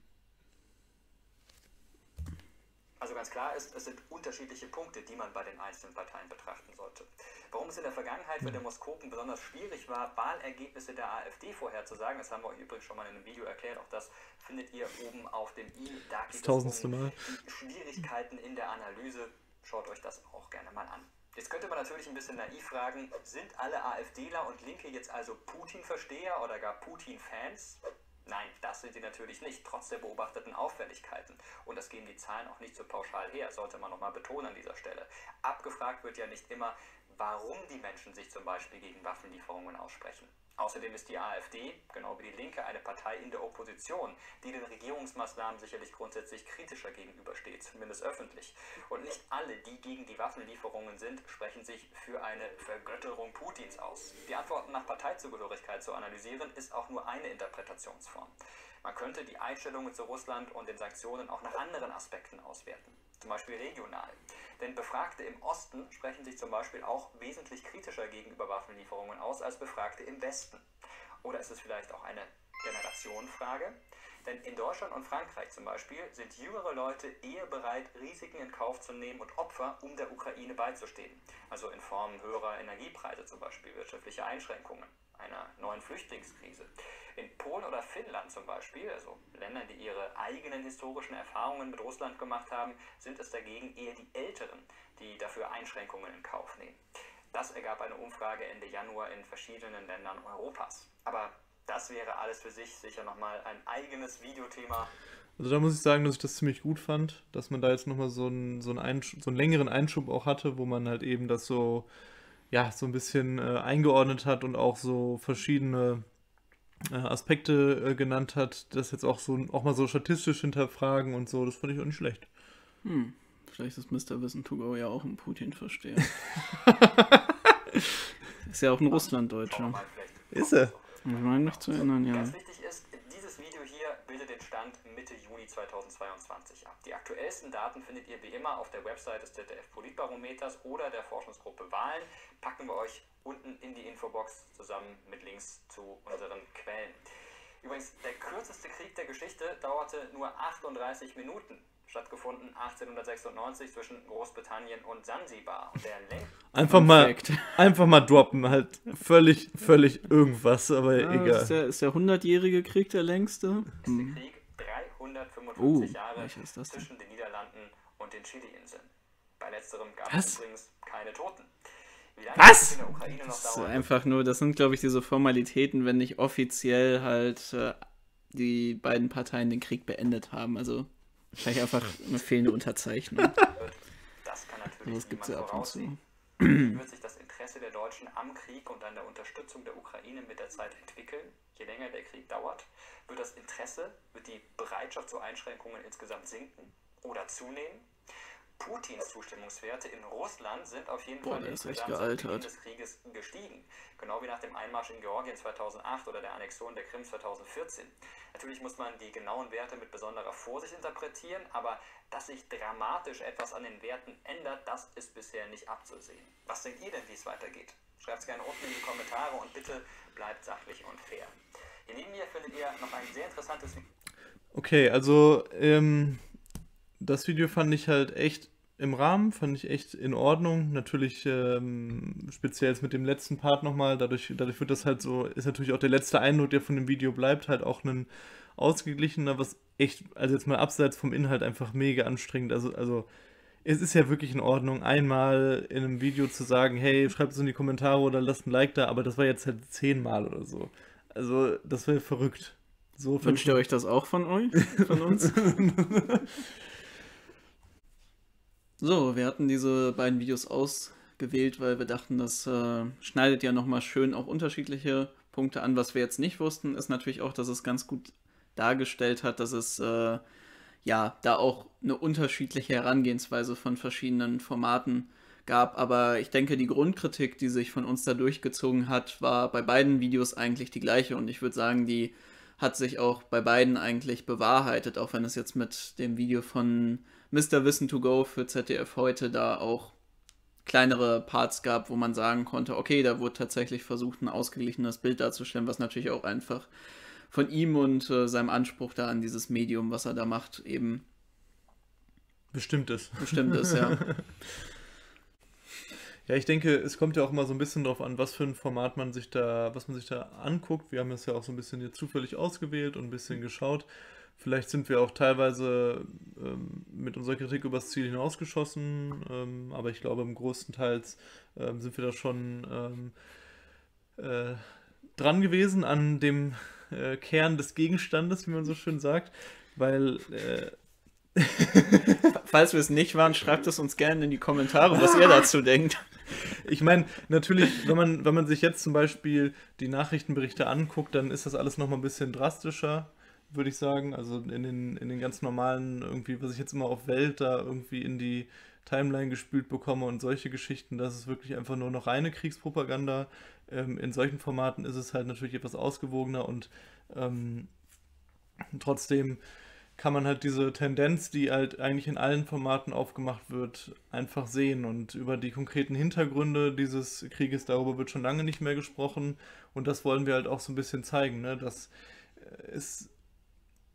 Also ganz klar ist, es sind unterschiedliche Punkte, die man bei den einzelnen Parteien betrachten sollte. Warum es in der Vergangenheit für Demoskopen besonders schwierig war, Wahlergebnisse der AfD vorherzusagen, das haben wir euch übrigens schon mal in einem Video erklärt, auch das findet ihr oben auf dem i, da geht es um die Schwierigkeiten in der Analyse, schaut euch das auch gerne mal an. Jetzt könnte man natürlich ein bisschen naiv fragen, sind alle AfDler und Linke jetzt also Putin-Versteher oder gar Putin-Fans? Nein, das sind sie natürlich nicht, trotz der beobachteten Auffälligkeiten. Und das geben die Zahlen auch nicht so pauschal her, sollte man nochmal betonen an dieser Stelle. Abgefragt wird ja nicht immer, warum die Menschen sich zum Beispiel gegen Waffenlieferungen aussprechen. Außerdem ist die AfD, genau wie die Linke, eine Partei in der Opposition, die den Regierungsmaßnahmen sicherlich grundsätzlich kritischer gegenübersteht, zumindest öffentlich. Und nicht alle, die gegen die Waffenlieferungen sind, sprechen sich für eine Vergötterung Putins aus. Die Antworten nach Parteizugehörigkeit zu analysieren, ist auch nur eine Interpretationsform. Man könnte die Einstellungen zu Russland und den Sanktionen auch nach anderen Aspekten auswerten, zum Beispiel regional. Denn Befragte im Osten sprechen sich zum Beispiel auch wesentlich kritischer gegenüber Waffenlieferungen aus als Befragte im Westen. Oder ist es vielleicht auch eine Generationenfrage? Denn in Deutschland und Frankreich zum Beispiel sind jüngere Leute eher bereit, Risiken in Kauf zu nehmen und Opfer, um der Ukraine beizustehen. Also in Form höherer Energiepreise zum Beispiel, wirtschaftliche Einschränkungen, einer neuen Flüchtlingskrise. In Polen oder Finnland zum Beispiel, also Länder, die ihre eigenen historischen Erfahrungen mit Russland gemacht haben, sind es dagegen eher die Älteren, die dafür Einschränkungen in Kauf nehmen. Das ergab eine Umfrage Ende Januar in verschiedenen Ländern Europas. Aber das wäre alles für sich sicher nochmal ein eigenes Videothema. Also da muss ich sagen, dass ich das ziemlich gut fand, dass man da jetzt nochmal so einen, so einen, so einen längeren Einschub auch hatte, wo man halt eben das so, ja, so ein bisschen äh, eingeordnet hat und auch so verschiedene äh, Aspekte äh, genannt hat, das jetzt auch, so, auch mal so statistisch hinterfragen und so, das fand ich auch nicht schlecht. Hm, vielleicht ist Mister Wissen to go ja auch ein Putin-Versteher. Ist ja auch ein Russlanddeutscher. Ist er? Ich meine mich zu erinnern, ja. Ganz wichtig ist, dieses Video hier bildet den Stand Mitte Juni zweitausendzweiundzwanzig ab. Die aktuellsten Daten findet ihr wie immer auf der Website des Z D F Politbarometers oder der Forschungsgruppe Wahlen. Packen wir euch unten in die Infobox zusammen mit Links zu unseren Quellen. Übrigens, der kürzeste Krieg der Geschichte dauerte nur achtunddreißig Minuten. stattgefunden achtzehnhundertsechsundneunzig zwischen Großbritannien und Sansibar. Und der Lenk einfach mal, einfach mal droppen, halt völlig, völlig irgendwas, aber ja, egal. Ist der, ist der hundertjährige Krieg der längste? Ist der Krieg dreihundertfünfundfünfzig uh, Jahre zwischen den Niederlanden und den Chili-Inseln. Bei letzterem gab es übrigens keine Toten. Was? Das ist einfach nur, das sind glaube ich diese Formalitäten, wenn nicht offiziell halt äh, die beiden Parteien den Krieg beendet haben. Also wahrscheinlich einfach eine fehlende Unterzeichnung. Das kann natürlich niemand voraussehen. Wie wird sich das Interesse der Deutschen am Krieg und an der Unterstützung der Ukraine mit der Zeit entwickeln? Je länger der Krieg dauert, wird das Interesse, wird die Bereitschaft zu Einschränkungen insgesamt sinken oder zunehmen? Putins Zustimmungswerte in Russland sind auf jeden Boah, Fall insgesamt seit Beginn des Krieges gestiegen. Genau wie nach dem Einmarsch in Georgien zweitausendacht oder der Annexion der Krim zweitausendvierzehn. Natürlich muss man die genauen Werte mit besonderer Vorsicht interpretieren, aber dass sich dramatisch etwas an den Werten ändert, das ist bisher nicht abzusehen. Was denkt ihr denn, wie es weitergeht? Schreibt es gerne unten in die Kommentare und bitte bleibt sachlich und fair. Hier neben mir findet ihr noch ein sehr interessantes Video. Okay, also ähm, das Video fand ich halt echt im Rahmen, fand ich echt in Ordnung. Natürlich ähm, speziell jetzt mit dem letzten Part nochmal, dadurch, dadurch wird das halt so, ist natürlich auch der letzte Eindruck, der von dem Video bleibt, halt auch ein ausgeglichener, was echt, also jetzt mal abseits vom Inhalt einfach mega anstrengend, also, also es ist ja wirklich in Ordnung, einmal in einem Video zu sagen, hey, schreibt es in die Kommentare oder lasst ein Like da, aber das war jetzt halt zehnmal oder so. Also das wäre verrückt. So wünscht ihr euch das auch von euch? Von uns? So, wir hatten diese beiden Videos ausgewählt, weil wir dachten, das äh, schneidet ja nochmal schön auch unterschiedliche Punkte an. Was wir jetzt nicht wussten, ist natürlich auch, dass es ganz gut dargestellt hat, dass es äh, ja da auch eine unterschiedliche Herangehensweise von verschiedenen Formaten gab. Aber ich denke, die Grundkritik, die sich von uns da durchgezogen hat, war bei beiden Videos eigentlich die gleiche. Und ich würde sagen, die hat sich auch bei beiden eigentlich bewahrheitet, auch wenn es jetzt mit dem Video von Mister Wissen to go für Z D F heute da auch kleinere Parts gab, wo man sagen konnte, okay, da wurde tatsächlich versucht, ein ausgeglichenes Bild darzustellen, was natürlich auch einfach von ihm und äh, seinem Anspruch da an dieses Medium, was er da macht, eben bestimmt ist. Bestimmt ist, ja. Ja, ich denke, es kommt ja auch mal so ein bisschen drauf an, was für ein Format man sich da, was man sich da anguckt. Wir haben es ja auch so ein bisschen jetzt zufällig ausgewählt und ein bisschen geschaut. Vielleicht sind wir auch teilweise ähm, mit unserer Kritik übers Ziel hinausgeschossen, ähm, aber ich glaube, im großen Teil ähm, sind wir da schon ähm, äh, dran gewesen an dem äh, Kern des Gegenstandes, wie man so schön sagt, weil... Äh, falls wir es nicht waren, schreibt es uns gerne in die Kommentare, was ihr dazu denkt. Ich meine, natürlich, wenn man, wenn man sich jetzt zum Beispiel die Nachrichtenberichte anguckt, dann ist das alles nochmal ein bisschen drastischer, würde ich sagen. Also in den, in den ganz normalen, irgendwie, was ich jetzt immer auf Welt da irgendwie in die Timeline gespült bekomme und solche Geschichten, das ist wirklich einfach nur noch reine Kriegspropaganda. Ähm, in solchen Formaten ist es halt natürlich etwas ausgewogener und ähm, trotzdem kann man halt diese Tendenz, die halt eigentlich in allen Formaten aufgemacht wird, einfach sehen. Und über die konkreten Hintergründe dieses Krieges, darüber wird schon lange nicht mehr gesprochen. Und das wollen wir halt auch so ein bisschen zeigen, ne? Dass es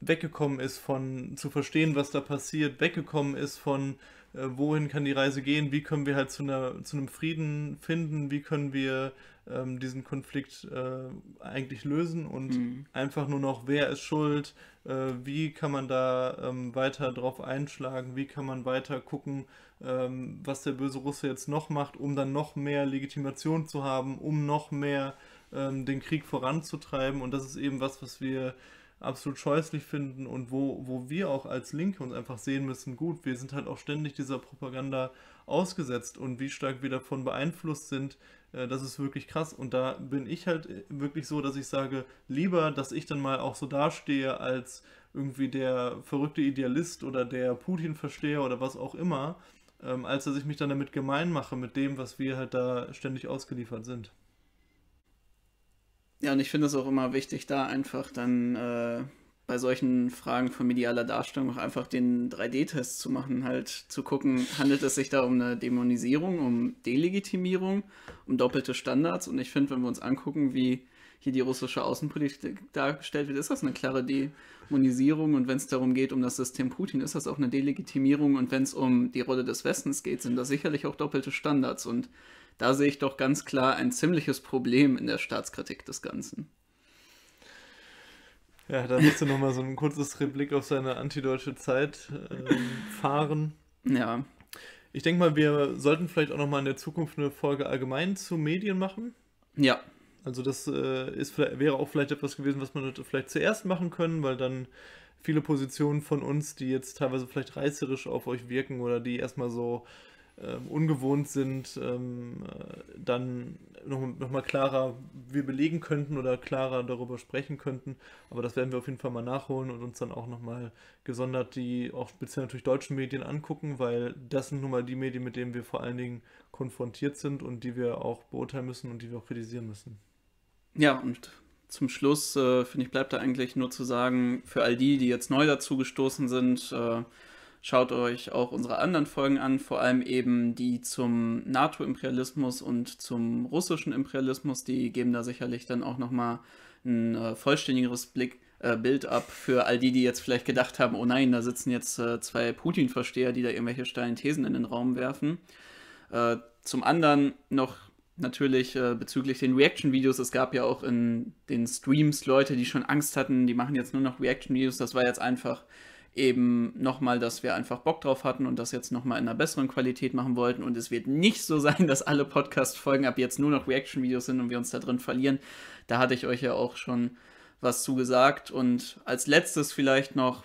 weggekommen ist von zu verstehen, was da passiert, weggekommen ist von äh, wohin kann die Reise gehen, wie können wir halt zu, einer, zu einem Frieden finden, wie können wir ähm, diesen Konflikt äh, eigentlich lösen und mhm. einfach nur noch, wer ist schuld, wie kann man da ähm, weiter drauf einschlagen, wie kann man weiter gucken, ähm, was der böse Russe jetzt noch macht, um dann noch mehr Legitimation zu haben, um noch mehr ähm, den Krieg voranzutreiben. Und das ist eben was, was wir absolut scheußlich finden und wo, wo wir auch als Linke uns einfach sehen müssen, gut, wir sind halt auch ständig dieser Propaganda ausgesetzt und wie stark wir davon beeinflusst sind, das ist wirklich krass. Und da bin ich halt wirklich so, dass ich sage, lieber, dass ich dann mal auch so dastehe als irgendwie der verrückte Idealist oder der Putin-Versteher oder was auch immer, als dass ich mich dann damit gemein mache mit dem, was wir halt da ständig ausgeliefert sind. Ja, und ich finde es auch immer wichtig, da einfach dann äh, bei solchen Fragen von medialer Darstellung auch einfach den drei D Test zu machen, halt zu gucken, handelt es sich da um eine Dämonisierung, um Delegitimierung, um doppelte Standards. Und ich finde, wenn wir uns angucken, wie hier die russische Außenpolitik dargestellt wird, ist das eine klare Dämonisierung. Und wenn es darum geht, um das System Putin, ist das auch eine Delegitimierung. Und wenn es um die Rolle des Westens geht, sind das sicherlich auch doppelte Standards. Und da sehe ich doch ganz klar ein ziemliches Problem in der Staatskritik des Ganzen. Ja, da musst du nochmal so ein kurzes Rückblick auf seine antideutsche Zeit äh, fahren. Ja. Ich denke mal, wir sollten vielleicht auch nochmal in der Zukunft eine Folge allgemein zu Medien machen. Ja. Also das äh, ist, wäre auch vielleicht etwas gewesen, was man hätte vielleicht zuerst machen können, weil dann viele Positionen von uns, die jetzt teilweise vielleicht reißerisch auf euch wirken oder die erstmal so äh, ungewohnt sind, ähm, dann noch, noch mal klarer wir belegen könnten oder klarer darüber sprechen könnten. Aber das werden wir auf jeden Fall mal nachholen und uns dann auch nochmal gesondert die auch speziell natürlich deutschen Medien angucken, weil das sind nun mal die Medien, mit denen wir vor allen Dingen konfrontiert sind und die wir auch beurteilen müssen und die wir auch kritisieren müssen. Ja, und zum Schluss, äh, finde ich, bleibt da eigentlich nur zu sagen, für all die, die jetzt neu dazu gestoßen sind, äh, schaut euch auch unsere anderen Folgen an, vor allem eben die zum NATO-Imperialismus und zum russischen Imperialismus, die geben da sicherlich dann auch nochmal ein äh, vollständigeres Blick, äh, Bild ab für all die, die jetzt vielleicht gedacht haben, oh nein, da sitzen jetzt äh, zwei Putin-Versteher, die da irgendwelche steilen Thesen in den Raum werfen. Äh, zum anderen noch natürlich äh, bezüglich den Reaction-Videos, es gab ja auch in den Streams Leute, die schon Angst hatten, die machen jetzt nur noch Reaction-Videos, das war jetzt einfach eben nochmal, dass wir einfach Bock drauf hatten und das jetzt nochmal in einer besseren Qualität machen wollten und es wird nicht so sein, dass alle Podcast-Folgen ab jetzt nur noch Reaction-Videos sind und wir uns da drin verlieren, da hatte ich euch ja auch schon was zugesagt. Und als letztes vielleicht noch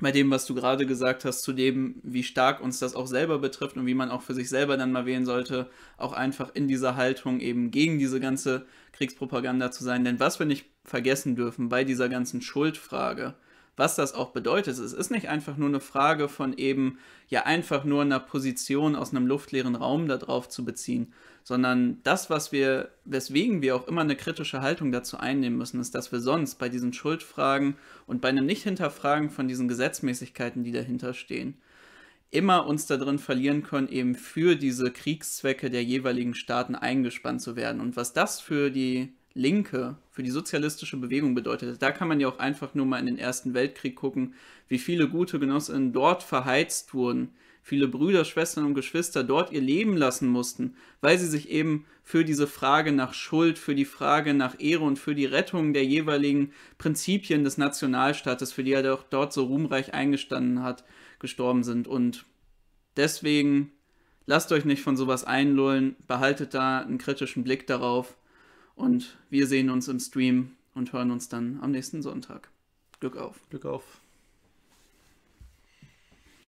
bei dem, was du gerade gesagt hast, zu dem, wie stark uns das auch selber betrifft und wie man auch für sich selber dann mal wählen sollte, auch einfach in dieser Haltung eben gegen diese ganze Kriegspropaganda zu sein. Denn was wir nicht vergessen dürfen bei dieser ganzen Schuldfrage, was das auch bedeutet, es ist nicht einfach nur eine Frage von eben, ja einfach nur einer Position aus einem luftleeren Raum da drauf zu beziehen, sondern das, was wir, weswegen wir auch immer eine kritische Haltung dazu einnehmen müssen, ist, dass wir sonst bei diesen Schuldfragen und bei einem Nicht-Hinterfragen von diesen Gesetzmäßigkeiten, die dahinter stehen, immer uns da drin verlieren können, eben für diese Kriegszwecke der jeweiligen Staaten eingespannt zu werden. Und was das für die Linke, für die sozialistische Bewegung bedeutet, da kann man ja auch einfach nur mal in den Ersten Weltkrieg gucken, wie viele gute Genossinnen dort verheizt wurden, viele Brüder, Schwestern und Geschwister dort ihr Leben lassen mussten, weil sie sich eben für diese Frage nach Schuld, für die Frage nach Ehre und für die Rettung der jeweiligen Prinzipien des Nationalstaates, für die er doch dort so ruhmreich eingestanden hat, gestorben sind. Und deswegen lasst euch nicht von sowas einlullen, behaltet da einen kritischen Blick darauf und wir sehen uns im Stream und hören uns dann am nächsten Sonntag. Glück auf. Glück auf.